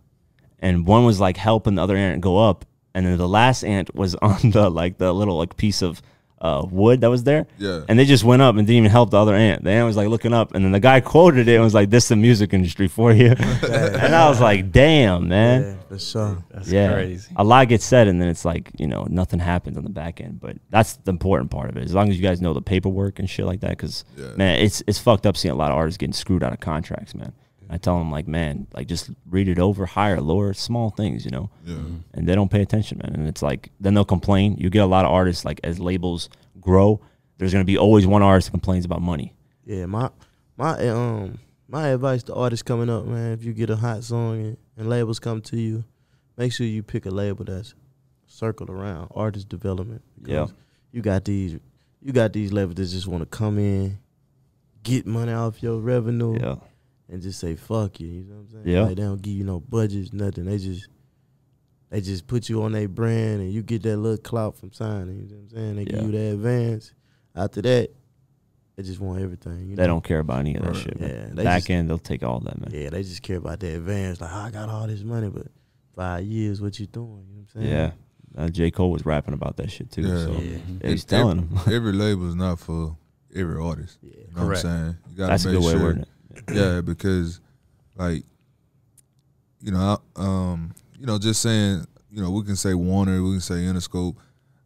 And one was like helping the other ant go up. And then the last ant was on the, like, the little, like, piece of, Uh, wood that was there, yeah, and they just went up and didn't even help the other ant. The ant was like looking up, and then the guy quoted it and was like, "This is the music industry for you." And I was like, "Damn, man, yeah, for sure. That's yeah. crazy." A lot gets said, and then it's like, you know, nothing happens on the back end. But that's the important part of it. As long as you guys know the paperwork and shit like that, because yeah. man, it's it's fucked up seeing a lot of artists getting screwed out of contracts, man. I tell them like, man, like just read it over, higher, lower, small things, you know. Yeah. And they don't pay attention, man. And it's like then they'll complain. You get a lot of artists like as labels grow, there's gonna be always one artist that complains about money. Yeah, my my um my advice to artists coming up, man, if you get a hot song and, and labels come to you, make sure you pick a label that's circled around artist development. Yeah. You got these you got these labels that just wanna come in, get money off your revenue. Yeah. And just say fuck you, you know what I'm saying? Yeah. Like they don't give you no budgets, nothing. They just, they just put you on their brand, and you get that little clout from signing. You know what I'm saying? They yeah. give you that advance. After that, they just want everything. You they know? don't care about any of that right. shit. Man. Yeah, they back just, end, they'll take all that, man. Yeah, they just care about that advance. Like oh, I got all this money, but five years, what you doing? You know what I'm saying? Yeah. Uh, J. Cole was rapping about that shit too. Yeah. So yeah. Yeah, he's it, telling them every label is not for every artist. Yeah. You know Correct. What I'm saying? You gotta That's make a good way sure. of it. Yeah, because, like, you know, I, um, you know, just saying, you know, we can say Warner, we can say Interscope.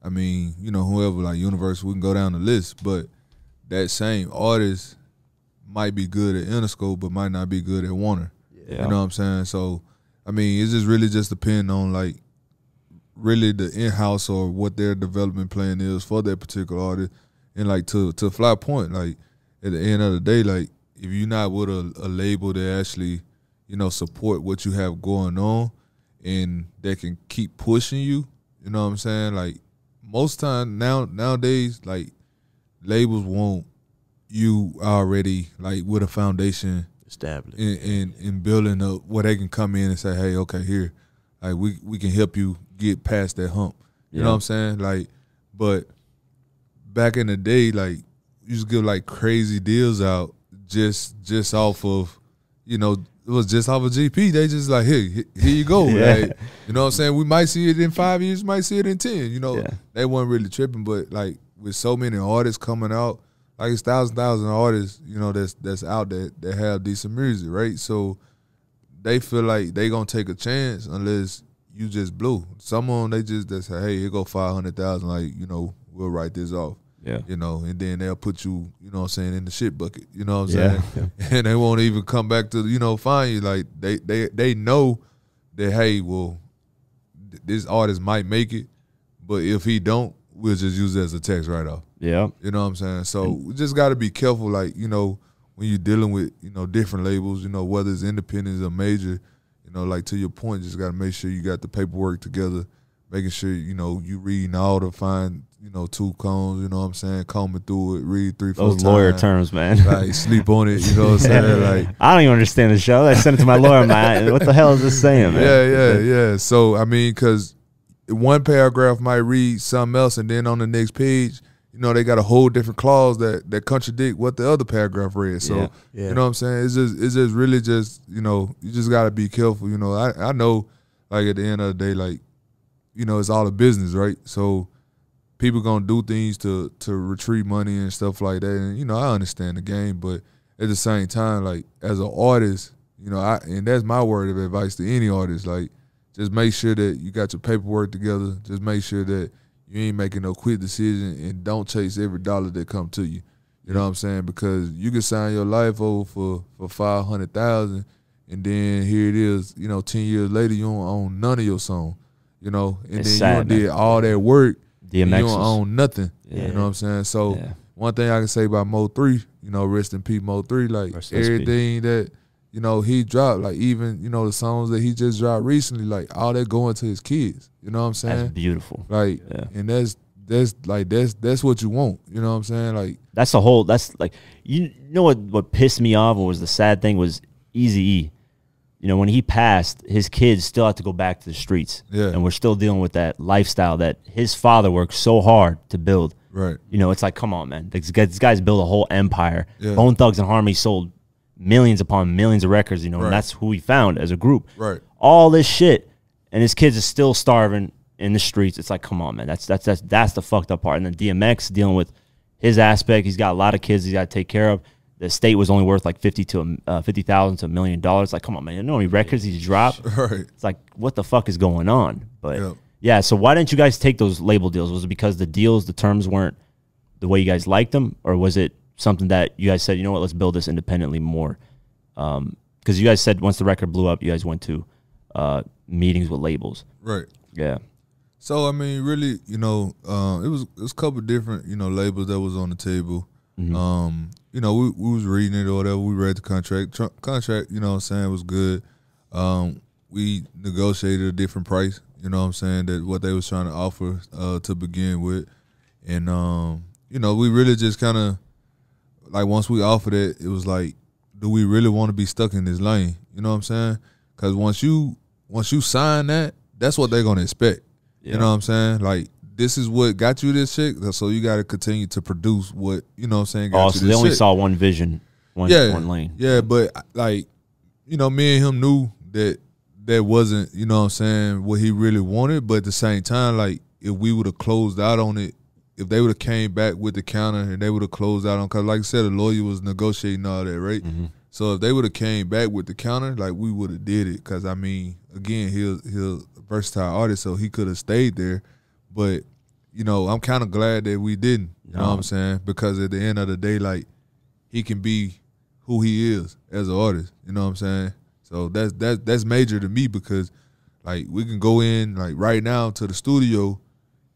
I mean, you know, whoever, like Universal, we can go down the list. But that same artist might be good at Interscope, but might not be good at Warner. Yeah. You know what I'm saying? So, I mean, it's just really just depend on like really the in-house or what their development plan is for that particular artist. And like to to Fly point, like at the end of the day, like if you're not with a, a label that actually, you know, support what you have going on and that can keep pushing you, you know what I'm saying? Like most time now nowadays, like labels want you already like with a foundation established and, and, and building up where they can come in and say, hey, okay, here, like we, we can help you get past that hump. You yeah. know what I'm saying? Like, but back in the day, like you used to give like crazy deals out just just off of, you know, it was just off of G P. They just like, hey, here you go. yeah. Like, you know what I'm saying? We might see it in five years, might see it in ten. You know, yeah. they weren't really tripping, but like with so many artists coming out, like it's thousand thousand artists, you know, that's that's out there that have decent music, right? So they feel like they gonna take a chance unless you just blew. Some of them they just they say, hey, here go five hundred thousand, like, you know, we'll write this off. Yeah. You know, and then they'll put you, you know what I'm saying, in the shit bucket. You know what I'm yeah. saying? Yeah. And they won't even come back to, you know, find you. Like they they they know that, hey, well, th this artist might make it, but if he don't, we'll just use it as a tax write-off. Yeah. You know what I'm saying? So we just got to be careful, like, you know, when you're dealing with, you know, different labels, you know, whether it's independent or major, you know, like to your point, just got to make sure you got the paperwork together, making sure, you know, you reading all the fine, you know, two cones, you know what I'm saying, combing through it, read three, four times. Those lawyer terms, man. Like, sleep on it, you know what I'm saying? Like, I don't even understand the show. I sent it to my lawyer, man. What the hell is this saying, man? Yeah, yeah, yeah. So, I mean, because one paragraph might read something else, and then on the next page, you know, they got a whole different clause that that contradict what the other paragraph read. So yeah, yeah. you know what I'm saying? It's just it's just really just, you know, you just gotta be careful. You know, I, I know like at the end of the day, like, you know, it's all a business, right? So people gonna do things to to retrieve money and stuff like that. And, you know, I understand the game, but at the same time, like as an artist, you know, I and that's my word of advice to any artist, like just make sure that you got your paperwork together. Just make sure that you ain't making no quick decision and don't chase every dollar that come to you. You know what I'm saying? Because you can sign your life over for, for five hundred thousand dollars and then here it is, you know, ten years later, you don't own none of your song, you know, and it's then sad, you done did all that work D M X and you don't own nothing. Yeah. You know what I'm saying? So yeah. one thing I can say about Mo three, you know, rest in peace, Mo three, like rest everything that, you know, he dropped, like even, you know, the songs that he just dropped recently, like all that going to his kids. You know what I'm saying? That's beautiful. Like yeah. and that's that's like that's that's what you want. You know what I'm saying? Like that's the whole that's like you know what what pissed me off or was the sad thing was Eazy-E. You know, when he passed, his kids still have to go back to the streets. Yeah. And we're still dealing with that lifestyle that his father worked so hard to build. Right. You know, it's like, come on, man. This guy's, this guy's built a whole empire. Yeah. Bone Thugs and Harmony sold millions upon millions of records, you know, right. and that's who we found as a group. Right. All this shit, and his kids are still starving in the streets. It's like, come on, man. That's that's that's that's the fucked up part. And then D M X dealing with his aspect. He's got a lot of kids he's got to take care of. The estate was only worth like fifty to uh, fifty thousand to a million dollars. Like, come on, man. You know how many records he's dropped? Right. It's like, what the fuck is going on? But yep. yeah. So why didn't you guys take those label deals? Was it because the deals, the terms weren't the way you guys liked them, or was it something that you guys said, you know what, let's build this independently more? Because um, you guys said once the record blew up, you guys went to uh, meetings with labels. Right. Yeah. So, I mean, really, you know, uh, it was it was a couple of different, you know, labels that was on the table. Mm-hmm. um, you know, we, we was reading it or whatever. We read the contract. Tr contract, you know what I'm saying, was good. Um, we negotiated a different price, you know what I'm saying, that what they was trying to offer uh, to begin with. And, um, you know, we really just kind of, like once we offered it, it was like, do we really want to be stuck in this lane? You know what I'm saying? Because once you once you sign that, that's what they're gonna expect. Yeah. You know what I'm saying? Like this is what got you this shit, so you got to continue to produce what you know. What I'm saying, got oh, you so this they only shit. Saw one vision, one yeah, one lane. Yeah, but like, you know, me and him knew that that wasn't, you know what I'm saying, what he really wanted. But at the same time, like if we would have closed out on it. If they would have came back with the counter and they would have closed out on, because like I said, the lawyer was negotiating all that, right? Mm-hmm. So if they would have came back with the counter, like we would have did it, because I mean, again, he'll he'll a versatile artist, so he could have stayed there. But you know, I'm kind of glad that we didn't. You no. know what I'm saying? Because at the end of the day, like he can be who he is as an artist. You know what I'm saying? So that's that's that's major to me because. Like, we can go in, like, right now to the studio,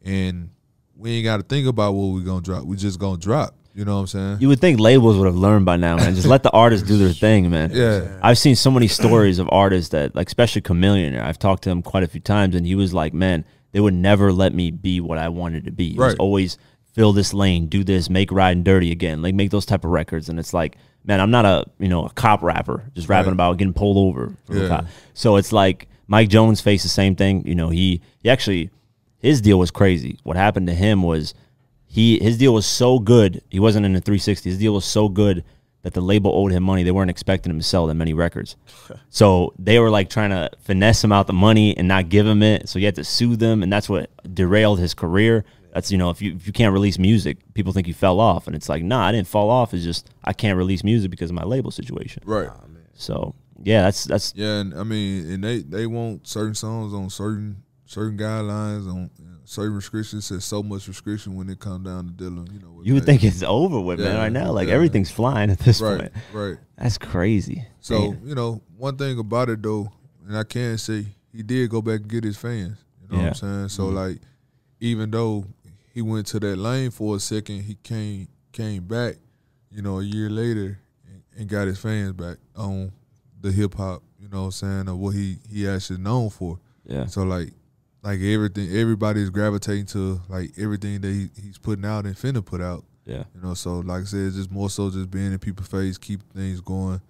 and we ain't got to think about what we're going to drop. We just going to drop. You know what I'm saying? You would think labels would have learned by now, man. Just let the artists do their thing, man. Yeah. I've seen so many stories of artists that, like, especially Chameleon. I've talked to him quite a few times, and he was like, man, they would never let me be what I wanted to be. It right. was always fill this lane, do this, make Riding Dirty again. Like, make those type of records. And it's like, man, I'm not a, you know, a cop rapper just rapping right. about getting pulled over. Yeah. So it's like, Mike Jones faced the same thing. You know, he, he actually, his deal was crazy. What happened to him was he his deal was so good. He wasn't in the three sixty. His deal was so good that the label owed him money. They weren't expecting him to sell that many records. So they were like trying to finesse him out the money and not give him it. So you had to sue them, and that's what derailed his career. That's, you know, if you, if you can't release music, people think you fell off. And it's like, nah, I didn't fall off. It's just I can't release music because of my label situation. Right. Nah, man. So... yeah, that's that's yeah, and I mean, and they they want certain songs on certain certain guidelines on you know, certain restrictions. There's so much restriction when it comes down to dealing. You know, with you would think it's over with, yeah, man. Right now, like yeah, everything's flying at this right, point. Right, that's crazy. So Damn. you know, one thing about it though, and I can say he did go back and get his fans. You know yeah. what I'm saying? So mm-hmm. like, even though he went to that lane for a second, he came came back. You know, a year later, and, and got his fans back on the hip hop, you know what I'm saying, or what he, he actually known for. Yeah. So like like everything everybody's gravitating to like everything that he, he's putting out and finna put out. Yeah. You know, so like I said, it's just more so just being in people's face, keep things going,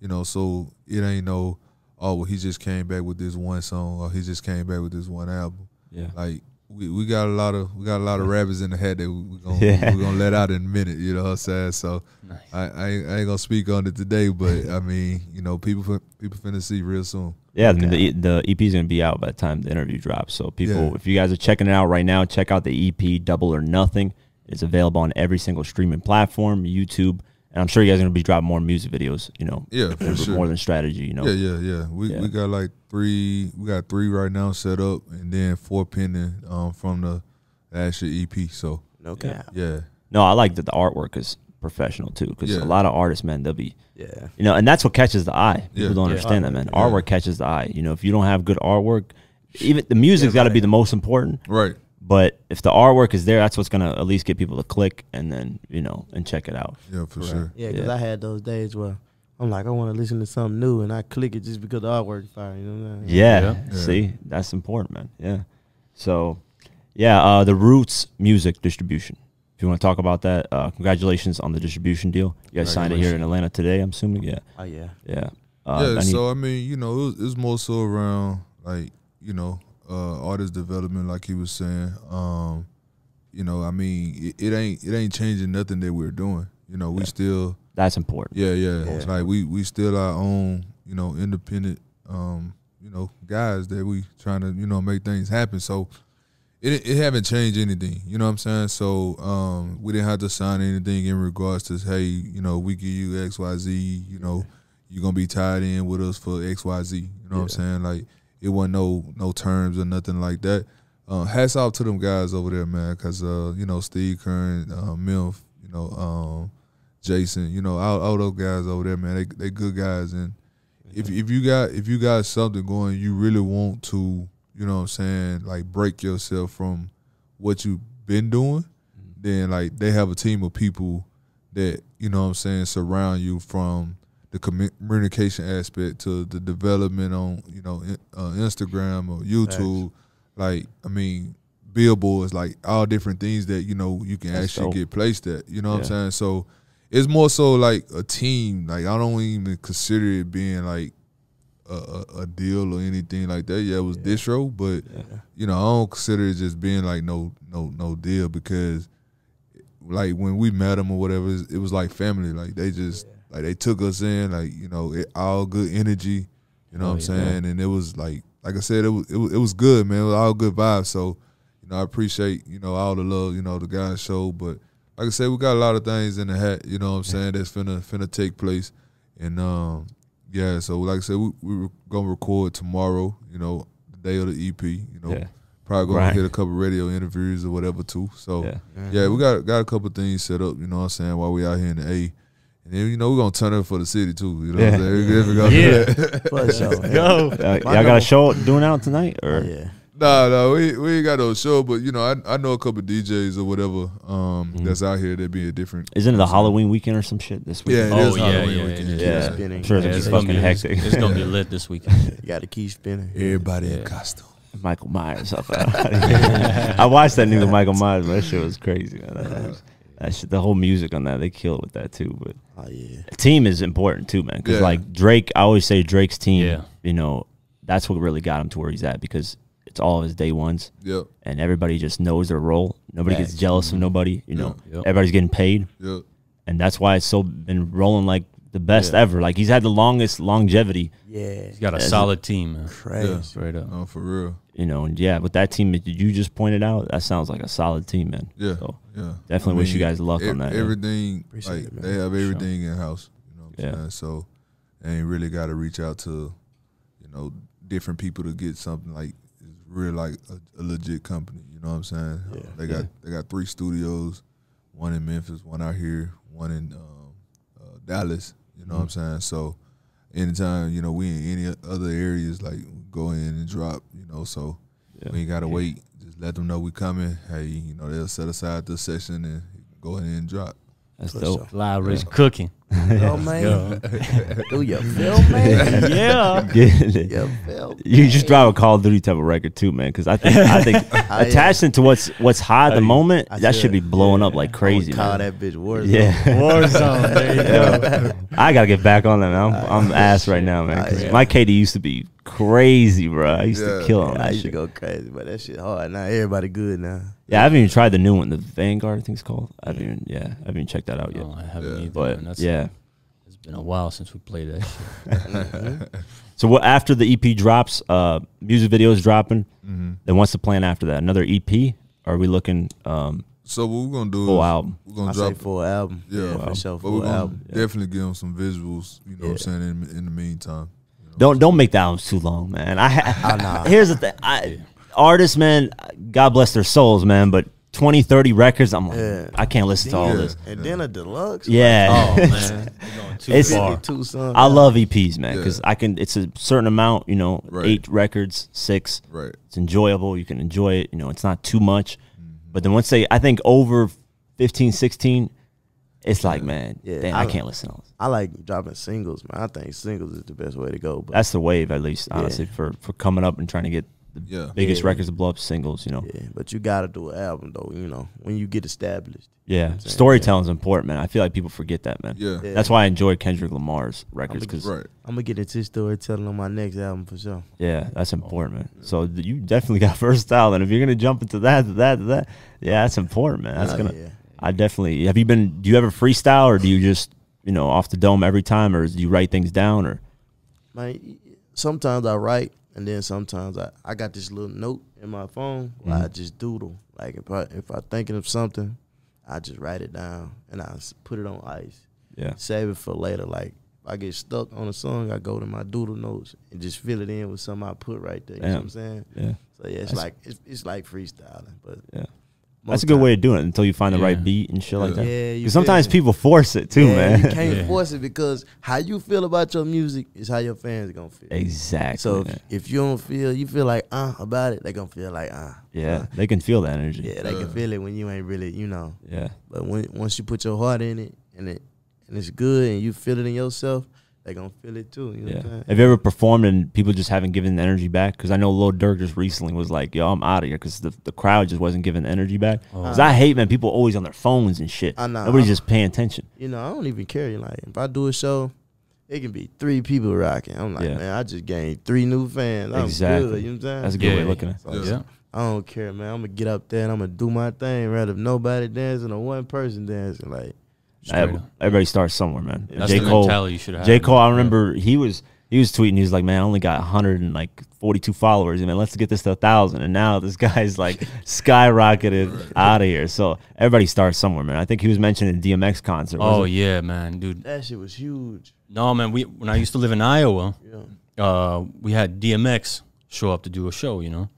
you know, so it ain't no, oh well he just came back with this one song or he just came back with this one album. Yeah. Like we, we got a lot of we got a lot of rappers in the head that we're gonna yeah. we gonna let out in a minute, you know what I'm saying? So nice. I, I, I ain't gonna speak on it today, but I mean, you know, people people finna see real soon. Yeah, okay. I mean, the the E P is gonna be out by the time the interview drops. So people, yeah. if you guys are checking it out right now, check out the E P Double or Nothing. It's available on every single streaming platform, YouTube, and I'm sure you guys are gonna be dropping more music videos. You know, yeah, for sure. More than Strategy. You know, yeah, yeah, yeah. We yeah. we got like. Three, we got three right now set up, and then four pending um, from the actual E P. So okay, yeah, no, I like that the artwork is professional too, because yeah. a lot of artists, man, they'll be, yeah, you know, and that's what catches the eye. People yeah. don't yeah. understand that, man. Yeah. Artwork catches the eye. You know, if you don't have good artwork, even the music's yeah, got to be the most important, right? But if the artwork is there, that's what's gonna at least get people to click and then you know and check it out. Yeah, for right. sure. Yeah, because yeah. I had those days where I'm like, I want to listen to something new, and I click it just because the artwork is fire. You know what I mean? Yeah. Yeah. yeah, see, that's important, man. Yeah. So, yeah, uh, the Roots Music distribution. If you want to talk about that, uh, congratulations on the distribution deal. You guys signed it here in Atlanta today, I'm assuming. Yeah. Oh yeah. Yeah. Uh, yeah. I so I mean, you know, it's it was more so around like you know uh, artist development, like he was saying. Um, you know, I mean, it, it ain't it ain't changing nothing that we're doing. You know, we yeah. still. That's important. Yeah, yeah. yeah. Like we, we still our own, you know, independent, um, you know, guys that we trying to, you know, make things happen. So it it haven't changed anything. You know what I'm saying? So um, we didn't have to sign anything in regards to hey, you know, we give you X Y Z. You know, you're gonna be tied in with us for X Y Z. You know yeah. what I'm saying? Like it wasn't no no terms or nothing like that. Uh, hats off to them guys over there, man, because uh, you know Steve Curran, uh, Milf, you know. Um, Jason, you know, all, all those guys over there, man, they they good guys, and yeah. if if you got if you got something going, you really want to, you know, what I'm saying, like break yourself from what you've been doing, mm-hmm. then like they have a team of people that you know, what I'm saying, surround you from the communication aspect to the development on, you know, in, uh, Instagram or YouTube, nice. like I mean, billboards, like all different things that you know you can That's actually dope. get placed at, you know, yeah. what I'm saying, so. It's more so like a team. Like I don't even consider it being like a, a, a deal or anything like that. Yeah, it was yeah. distro, but yeah. you know I don't consider it just being like no no no deal because like when we met them or whatever, it was like family. Like they just yeah. like they took us in. Like you know it, all good energy. You know oh, what I'm yeah, saying? Man. And it was like like I said, it was it was, it was good, man. It was all good vibes. So you know I appreciate you know all the love you know the guys showed, but. Like I said, we got a lot of things in the hat, you know what I'm saying, that's finna, finna take place. And, um, yeah, so like I said, we, we we're going to record tomorrow, you know, the day of the E P, you know. Yeah. Probably going right. to hit a couple radio interviews or whatever, too. So, yeah, yeah we got got a couple things set up, you know what I'm saying, while we out here in the A. And then, you know, we're going to turn up for the city, too. You know yeah. what I'm saying? Yeah. For sure. Yeah. Yo. Uh, y'all got a show doing out tonight? Or? Yeah. Nah, nah, we, we ain't got no show, but, you know, I I know a couple of D Js or whatever um, mm-hmm. that's out here that be a different. Isn't it the Halloween weekend or some shit this weekend? Yeah, it is oh, Halloween yeah, weekend. Yeah, yeah. yeah. I'm sure yeah, it's fucking hectic. It's, it's going to be lit this weekend. You got to keep spinning. Everybody yeah. in costume. Michael Myers. I watched that new yeah. Michael Myers, but that shit was crazy. Man. That, that was, that shit, the whole music on that, they killed with that, too. But oh, yeah. the team is important, too, man. Because, yeah. like, Drake, I always say Drake's team, yeah. you know, that's what really got him to where he's at because it's all of his day ones. Yep. And everybody just knows their role. Nobody Max. gets jealous mm-hmm. of nobody. You know, yep. Yep. everybody's getting paid. Yep. And that's why it's so been rolling like the best yeah. ever. Like, he's had the longest longevity. Yeah. He's got a solid team, man. Crazy. Yeah. Straight up. Oh, for real. You know, and yeah, with that team that you just pointed out, that sounds like a solid team, man. Yeah. So yeah. Definitely I mean, wish you guys luck e on that. Everything, yeah. like, it, they have everything sure. in house. You know what I'm yeah. saying? So they ain't really got to reach out to, you know, different people to get something like it's real, like a, a legit company. You know what I'm saying? Yeah. Uh, they got yeah. they got three studios, one in Memphis, one out here, one in um, uh, Dallas. You know mm-hmm. what I'm saying? So anytime, you know, we in any other areas, like go in and drop, you know, so yeah. we ain't gotta yeah. wait. Just let them know we coming. Hey, you know, they'll set aside this session and go ahead and drop. That's for dope. Fly Rich yeah. cooking. Oh man. Do you feel man? Yeah. You, feel, you just drive a Call of Duty type of record too, man. Cause I think I think attached yeah. into what's what's high at the moment, I that should be blowing yeah. up like crazy. I call that bitch Warzone. Yeah. Warzone. There you go. I gotta get back on that, man. I'm, I'm ass right now, man. Cause yeah. my K D used to be crazy, bro. I used yeah. to kill him. I used shit. to go crazy, but that shit hard. Now everybody good now. Yeah, I haven't even tried the new one, the Vanguard, I think it's called. I haven't even, yeah, I haven't even checked that out yet. Oh, I haven't yeah. either. But that's yeah, like, it's been a while since we played that shit. So what after the E P drops, uh, music video is dropping. Mm-hmm. Then what's the plan after that? Another E P? Are we looking? Um, so what we're gonna do? Full is album. We're gonna I drop say full it. album. Yeah, yeah for sure. But we're gonna album. definitely give them some visuals. You know yeah. what I'm saying? In, in the meantime, you know don't don't make the albums too long, man. I ha oh, nah. here's the thing. I. Yeah. Artists, man, God bless their souls, man, but twenty, thirty records, I'm like, yeah. I can't listen to all yeah. this. And then a deluxe? Yeah. Like, oh, man. Going too it's, far. Too son, I love E Ps, man, because yeah. I can, it's a certain amount, you know, right. eight records, six. Right. It's enjoyable. You can enjoy it. You know, it's not too much. Mm-hmm. But then once they, I think over fifteen, sixteen, it's like, man, yeah, damn, I, I can't listen to this. I like dropping singles, man. I think singles is the best way to go. But that's the wave, at least, honestly, yeah. for, for coming up and trying to get The yeah. biggest yeah. records to blow up singles, you know. Yeah, but you gotta do an album though, you know, when you get established. Yeah, you know storytelling's yeah. important, man. I feel like people forget that, man. Yeah, yeah. that's why I enjoy Kendrick Lamar's records because I'm, right. I'm gonna get into storytelling on my next album for sure. Yeah, that's important, man. So you definitely got versatile, and if you're gonna jump into that, that, that, yeah, that's important, man. That's oh, gonna. Yeah. I definitely. Have you been? Do you ever freestyle, or do you just, you know, off the dome every time, or do you write things down, or? Man, sometimes I write. And then sometimes I, I got this little note in my phone where mm-hmm. I just doodle. Like if I if I'm thinking of something, I just write it down and I put it on ice. Yeah. Save it for later. Like if I get stuck on a song, I go to my doodle notes and just fill it in with something I put right there. You Damn. know what I'm saying? Yeah. So yeah, it's that's, like it's, it's like freestyling, but yeah. That's a good way of doing it until you find yeah. the right beat and shit yeah. like that. Yeah, you sometimes people force it too, yeah, man. You can't yeah. force it because how you feel about your music is how your fans are gonna feel. Exactly. So man. if you don't feel, you feel like uh about it, they gonna feel like uh. Yeah, uh. they can feel that energy. Yeah, they uh. can feel it when you ain't really, you know. Yeah. But when once you put your heart in it and it and it's good and you feel it in yourself, they gonna feel it too. You know yeah. what I'm saying? Have you ever performed and people just haven't given the energy back? Because I know Lil Durk just recently was like, "Yo, I'm out of here," because the the crowd just wasn't giving the energy back. Because oh. I hate, man, people always on their phones and shit. I know. Nobody's I'm, just paying attention. You know, I don't even care. Like if I do a show, it can be three people rocking. I'm like, yeah. man, I just gained three new fans. I'm exactly. good. You know what I'm saying? That's a good yeah. way of looking at it. So, yeah. I don't care, man. I'm gonna get up there and I'm gonna do my thing, rather than nobody dancing or one person dancing, like. Everybody starts somewhere, man. That's J. Cole, you have J. Cole, I remember he was he was tweeting. He was like, "Man, I only got one hundred forty-two followers. I mean, let's get this to a thousand." And now this guy's like skyrocketed out of here. So everybody starts somewhere, man. I think he was mentioning the D M X concert. Oh yeah, man, dude, that shit was huge. No, man, we when I used to live in Iowa, yeah. uh, we had D M X show up to do a show, you know,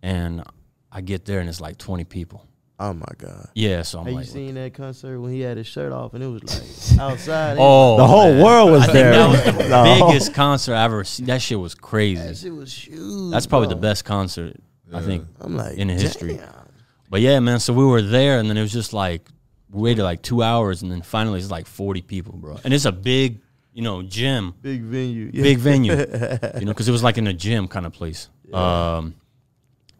and I get there and it's like twenty people. Oh my God! Yeah, so I'm Have like, you seen that concert when he had his shirt off and it was like outside? Oh, the whole man. world was I there. That was the, the biggest concert I ever seen. That shit was crazy. That shit was huge. That's probably bro. the best concert yeah. I think I'm like, in history. Damn. But yeah, man. So we were there, and then it was just like we waited like two hours, and then finally it's like forty people, bro. And it's a big, you know, gym, big venue, yeah. big venue. You know, because it was like in a gym kind of place. Yeah. Um,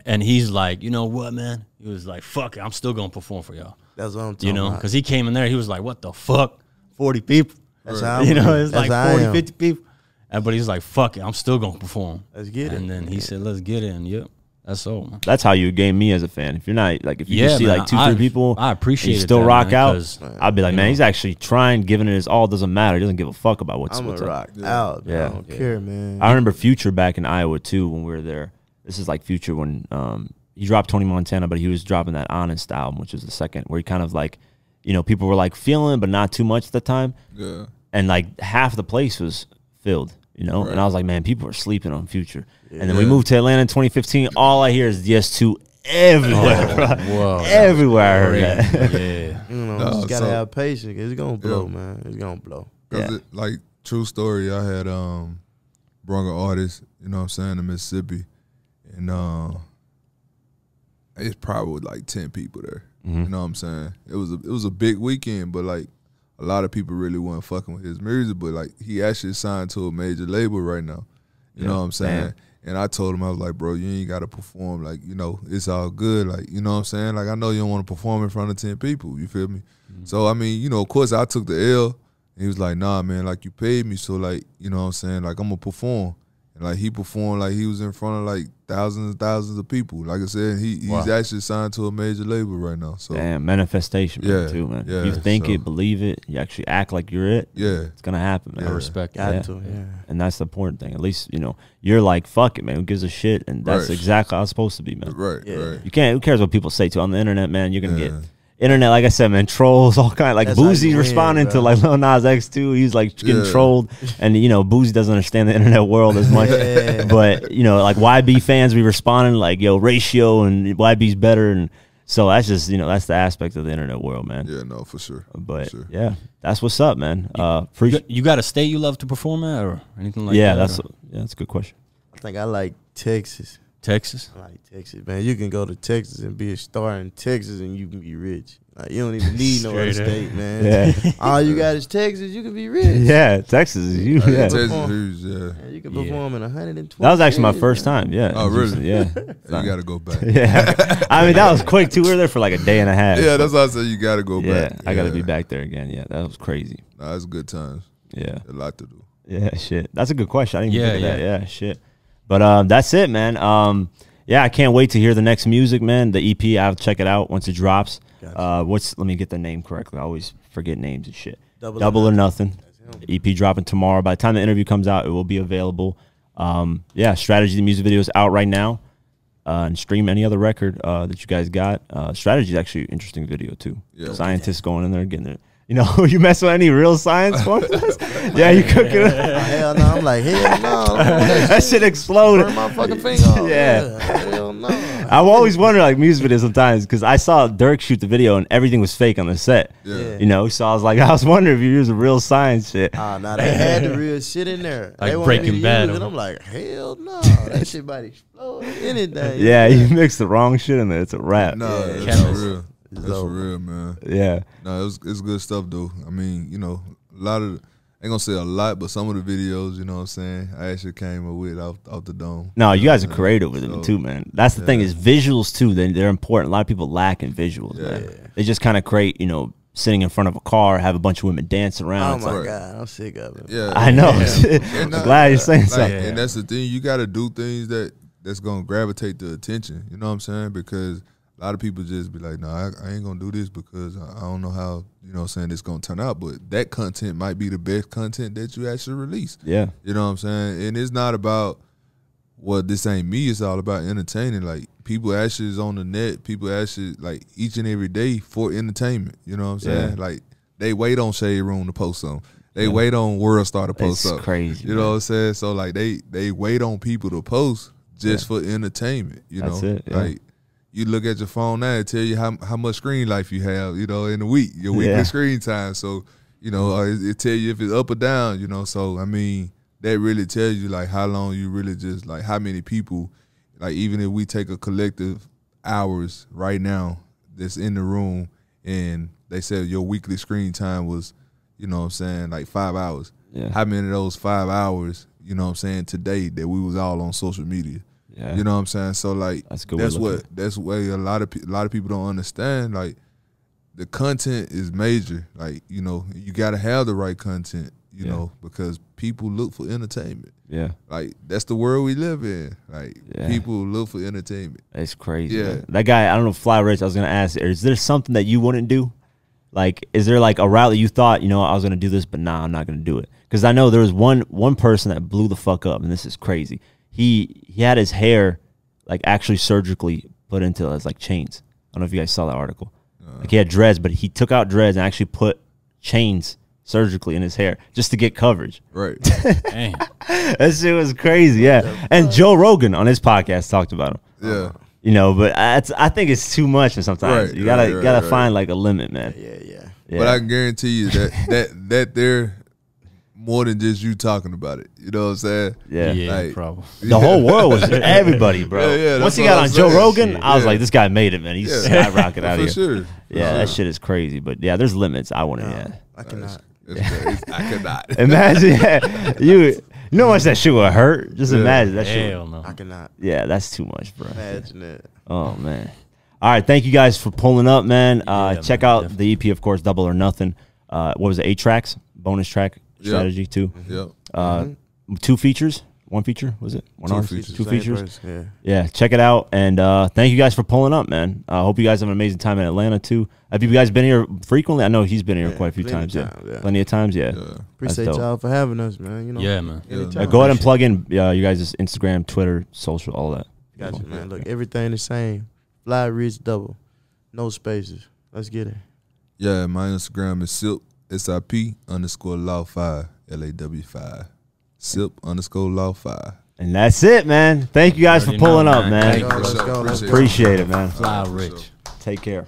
and he's like, you know what, man. He was like, fuck it, I'm still going to perform for y'all. That's what I'm talking about. You know, because he came in there, he was like, what the fuck? forty people. That's how You know, it's like forty, fifty people. And, but he's like, fuck it, I'm still going to perform. Let's get it. And then he said, let's get it. And yep, that's all. Man. That's how you game me as a fan. If you're not, like, if you yeah, just see man, like two, I, three people, I appreciate you still that, rock man, out, I'd be like, man, know. he's actually trying, giving it his all. Doesn't matter. He doesn't give a fuck about what's I'm what's gonna rock yeah. out. Yeah. I don't yeah. care, man. I remember Future back in Iowa, too, when we were there. This is like Future when, um, he dropped Tony Montana, but he was dropping that Honest album, which was the second, where he kind of like, you know, people were like feeling, but not too much at the time. Yeah. And like half the place was filled, you know? Right. And I was like, man, people are sleeping on Future. Yeah. And then we moved to Atlanta in twenty fifteen. All I hear is yes to everywhere, oh, bro. Whoa, everywhere I heard that. Yeah. You know, no, just gotta so, have patience. It's gonna blow, yeah. man. It's gonna blow. Cause yeah. it, like, true story, I had um, brung an artist, you know what I'm saying, to Mississippi. And, um, uh, it's probably like ten people there. Mm-hmm. You know what I'm saying? It was a it was a big weekend, but like a lot of people really weren't fucking with his music. But like he actually signed to a major label right now. You yeah. know what I'm saying? Damn. And I told him, I was like, bro, you ain't gotta perform. Like, you know, it's all good. Like, you know what I'm saying? Like, I know you don't want to perform in front of ten people. You feel me? Mm-hmm. So I mean, you know, of course I took the L. And he was like, nah, man, like you paid me, so like, you know what I'm saying? Like I'm gonna perform. Like he performed like he was in front of like thousands and thousands of people. Like I said, he he's wow. actually signed to a major label right now. So damn, manifestation, man, yeah, too, man. Yeah, you think so. it, believe it. You actually act like you're it. Yeah, it's gonna happen, man. Yeah. I respect that. Yeah. To, yeah. And that's the important thing. At least you know you're like fuck it, man. Who gives a shit? And that's right. exactly how it's supposed to be, man. Right, yeah. right. You can't. Who cares what people say to you on the internet, man? You're gonna yeah. get. Internet, like I said, man, trolls, all kind. Like, that's Boozy like, responding man, to, like, Lil Nas X, too. He's, like, getting yeah. trolled. And, you know, Boozy doesn't understand the internet world as much. yeah. But, you know, like, Y B fans be responding, like, yo, ratio and Y B's better. And so that's just, you know, that's the aspect of the internet world, man. Yeah, no, for sure. But, for sure. yeah, that's what's up, man. You, uh, you, you got a state you love to perform at or anything like yeah, that? That's a, yeah, that's a good question. I think I like Texas. Texas? I like Texas, man. You can go to Texas and be a star in Texas and you can be rich. Like, you don't even need no other state, man. Yeah. All you got is Texas. You can be rich. Yeah, Texas is you. Yeah. Texas is huge, yeah. Man, you can perform yeah. in one hundred twenty. That was actually my first man. time, yeah. Oh, really? Yeah. You got to go back. Yeah. I mean, that was quick, too. We were there for like a day and a half. Yeah, that's why I said you got to go yeah, back. Yeah, I got to be back there again. Yeah, that was crazy. Nah, that's good times. Yeah. A lot to do. Yeah, shit. That's a good question. I didn't even yeah, think of yeah. that. Yeah, shit. But um, that's it, man. Um, yeah, I can't wait to hear the next music, man. The E P, I'll check it out once it drops. Gotcha. Uh, what's? Let me get the name correctly. I always forget names and shit. Double, Double or Nothing. nothing. E P dropping tomorrow. By the time the interview comes out, it will be available. Um, yeah, Strategy, the music video is out right now. Uh, and stream any other record uh, that you guys got. Uh, Strategy is actually an interesting video, too. Yeah. Scientists going in there getting it. You know, you mess with any real science formulas? yeah, you cook it up. Hell no, I'm like, hell no. That shit exploded. Burn my fucking finger off. Yeah. Hell no. I've always wondered, like, music videos sometimes, because I saw Dirk shoot the video and everything was fake on the set. Yeah. You know, so I was like, I was wondering if you use real science shit. Ah, nah, they had the real shit in there. Like they Breaking Bad. And I'm like, hell no. That shit might explode anything. Yeah, you mix the wrong shit in there. It's a wrap. No, yeah. It's not real. That's for real, man. Yeah. No, it was, it's good stuff, though. I mean, you know, a lot of, I ain't gonna say a lot, but some of the videos, you know what I'm saying, I actually came up with off, off the dome. No, you guys are creative with so, them, too, man. That's the yeah. thing is visuals, too. They're, they're important. A lot of people lack in visuals, yeah. man. They just kind of create, you know, sitting in front of a car, have a bunch of women dance around. Oh, it's my like, God. I'm sick of it. Yeah. I know. Yeah. I'm glad yeah. you're saying like, something. And that's the thing. You got to do things that that's going to gravitate the attention. You know what I'm saying? Because a lot of people just be like, no, nah, I, I ain't going to do this because I, I don't know how, you know what I'm saying, it's going to turn out. But that content might be the best content that you actually release. Yeah. You know what I'm saying? And it's not about, well, this ain't me. It's all about entertaining. Like, people actually is on the net. People actually, like, each and every day for entertainment. You know what I'm saying? Yeah. Like, they wait on Shade Room to post something. They yeah. wait on World Star to post something. It's crazy. You man. know what I'm saying? So, like, they, they wait on people to post just yeah. for entertainment. You That's know? It, yeah. Like, you look at your phone now, it tell you how how much screen life you have, you know, in a week, your weekly yeah. screen time. So, you know, it, it tell you if it's up or down, you know. So, I mean, that really tells you, like, how long you really just, like, how many people, like, even if we take a collective hours right now that's in the room and they said your weekly screen time was, you know what I'm saying, like five hours. Yeah. How many of those five hours, you know what I'm saying, today that we was all on social media? Yeah. You know what I'm saying? So, like, that's, that's what that's what a lot of a lot of people don't understand. Like, the content is major. Like, you know, you got to have the right content, you yeah. know, because people look for entertainment. Yeah. Like, that's the world we live in. Like, yeah. people look for entertainment. That's crazy. Yeah. Man. That guy, I don't know, Fly Rich, I was going to ask, is there something that you wouldn't do? Like, is there, like, a route that you thought, you know, I was going to do this, but nah, I'm not going to do it? Because I know there was one one person that blew the fuck up, and this is crazy. He he had his hair, like, actually surgically put into, as like, chains. I don't know if you guys saw that article. Uh, like, he had dreads, but he took out dreads and actually put chains surgically in his hair just to get coverage. Right. Dang. That shit was crazy, yeah. And Joe Rogan on his podcast talked about him. Yeah. You know, but I, I think it's too much sometimes. Right, you gotta right, right, gotta right. find like a limit, man. Yeah, yeah, yeah. yeah. But I can guarantee you that that that they're more than just you talking about it. You know what I'm saying? Yeah, yeah, like, probably. The yeah. whole world was everybody, bro. Yeah, yeah, once he got on Joe Rogan, shit. I was yeah. like, this guy made it, man. He's yeah. skyrocketing out of here. Sure. Yeah, for that sure. shit is crazy. But yeah, there's limits. I want to. No, yeah, I cannot. It's, it's, it's, I cannot. Imagine yeah, you. You know how much that shit would hurt? Just yeah. imagine that shit. Hell no. I cannot. Yeah, that's too much, bro. Imagine yeah. it. Oh, man. All right, thank you guys for pulling up, man. Uh, yeah, check man, out definitely. the E P, of course, Double or Nothing. Uh, what was it, eight tracks? Bonus track, yep. Strategy, too. Yep. Uh, mm-hmm. Two features. One feature, was it? One Two artist, features. Two features. First, yeah. yeah, check it out. And uh, thank you guys for pulling up, man. I uh, hope you guys have an amazing time in Atlanta, too. Have you guys been here frequently? I know he's been here yeah, quite a few times. Time, yeah. yeah, Plenty of times, yeah. yeah. Appreciate y'all for having us, man. You know, yeah, man. Yeah. Yeah, go ahead and plug in uh, you guys' Instagram, Twitter, social, all that. Gotcha, cool. man. Look, everything the same. Fly Rich Double. No spaces. Let's get it. Yeah, my Instagram is silp, S I P underscore law five, L A W five. Sip underscore law five. And that's it, man. Thank you guys for pulling up, man. Appreciate it, man. Fly Rich. Take care.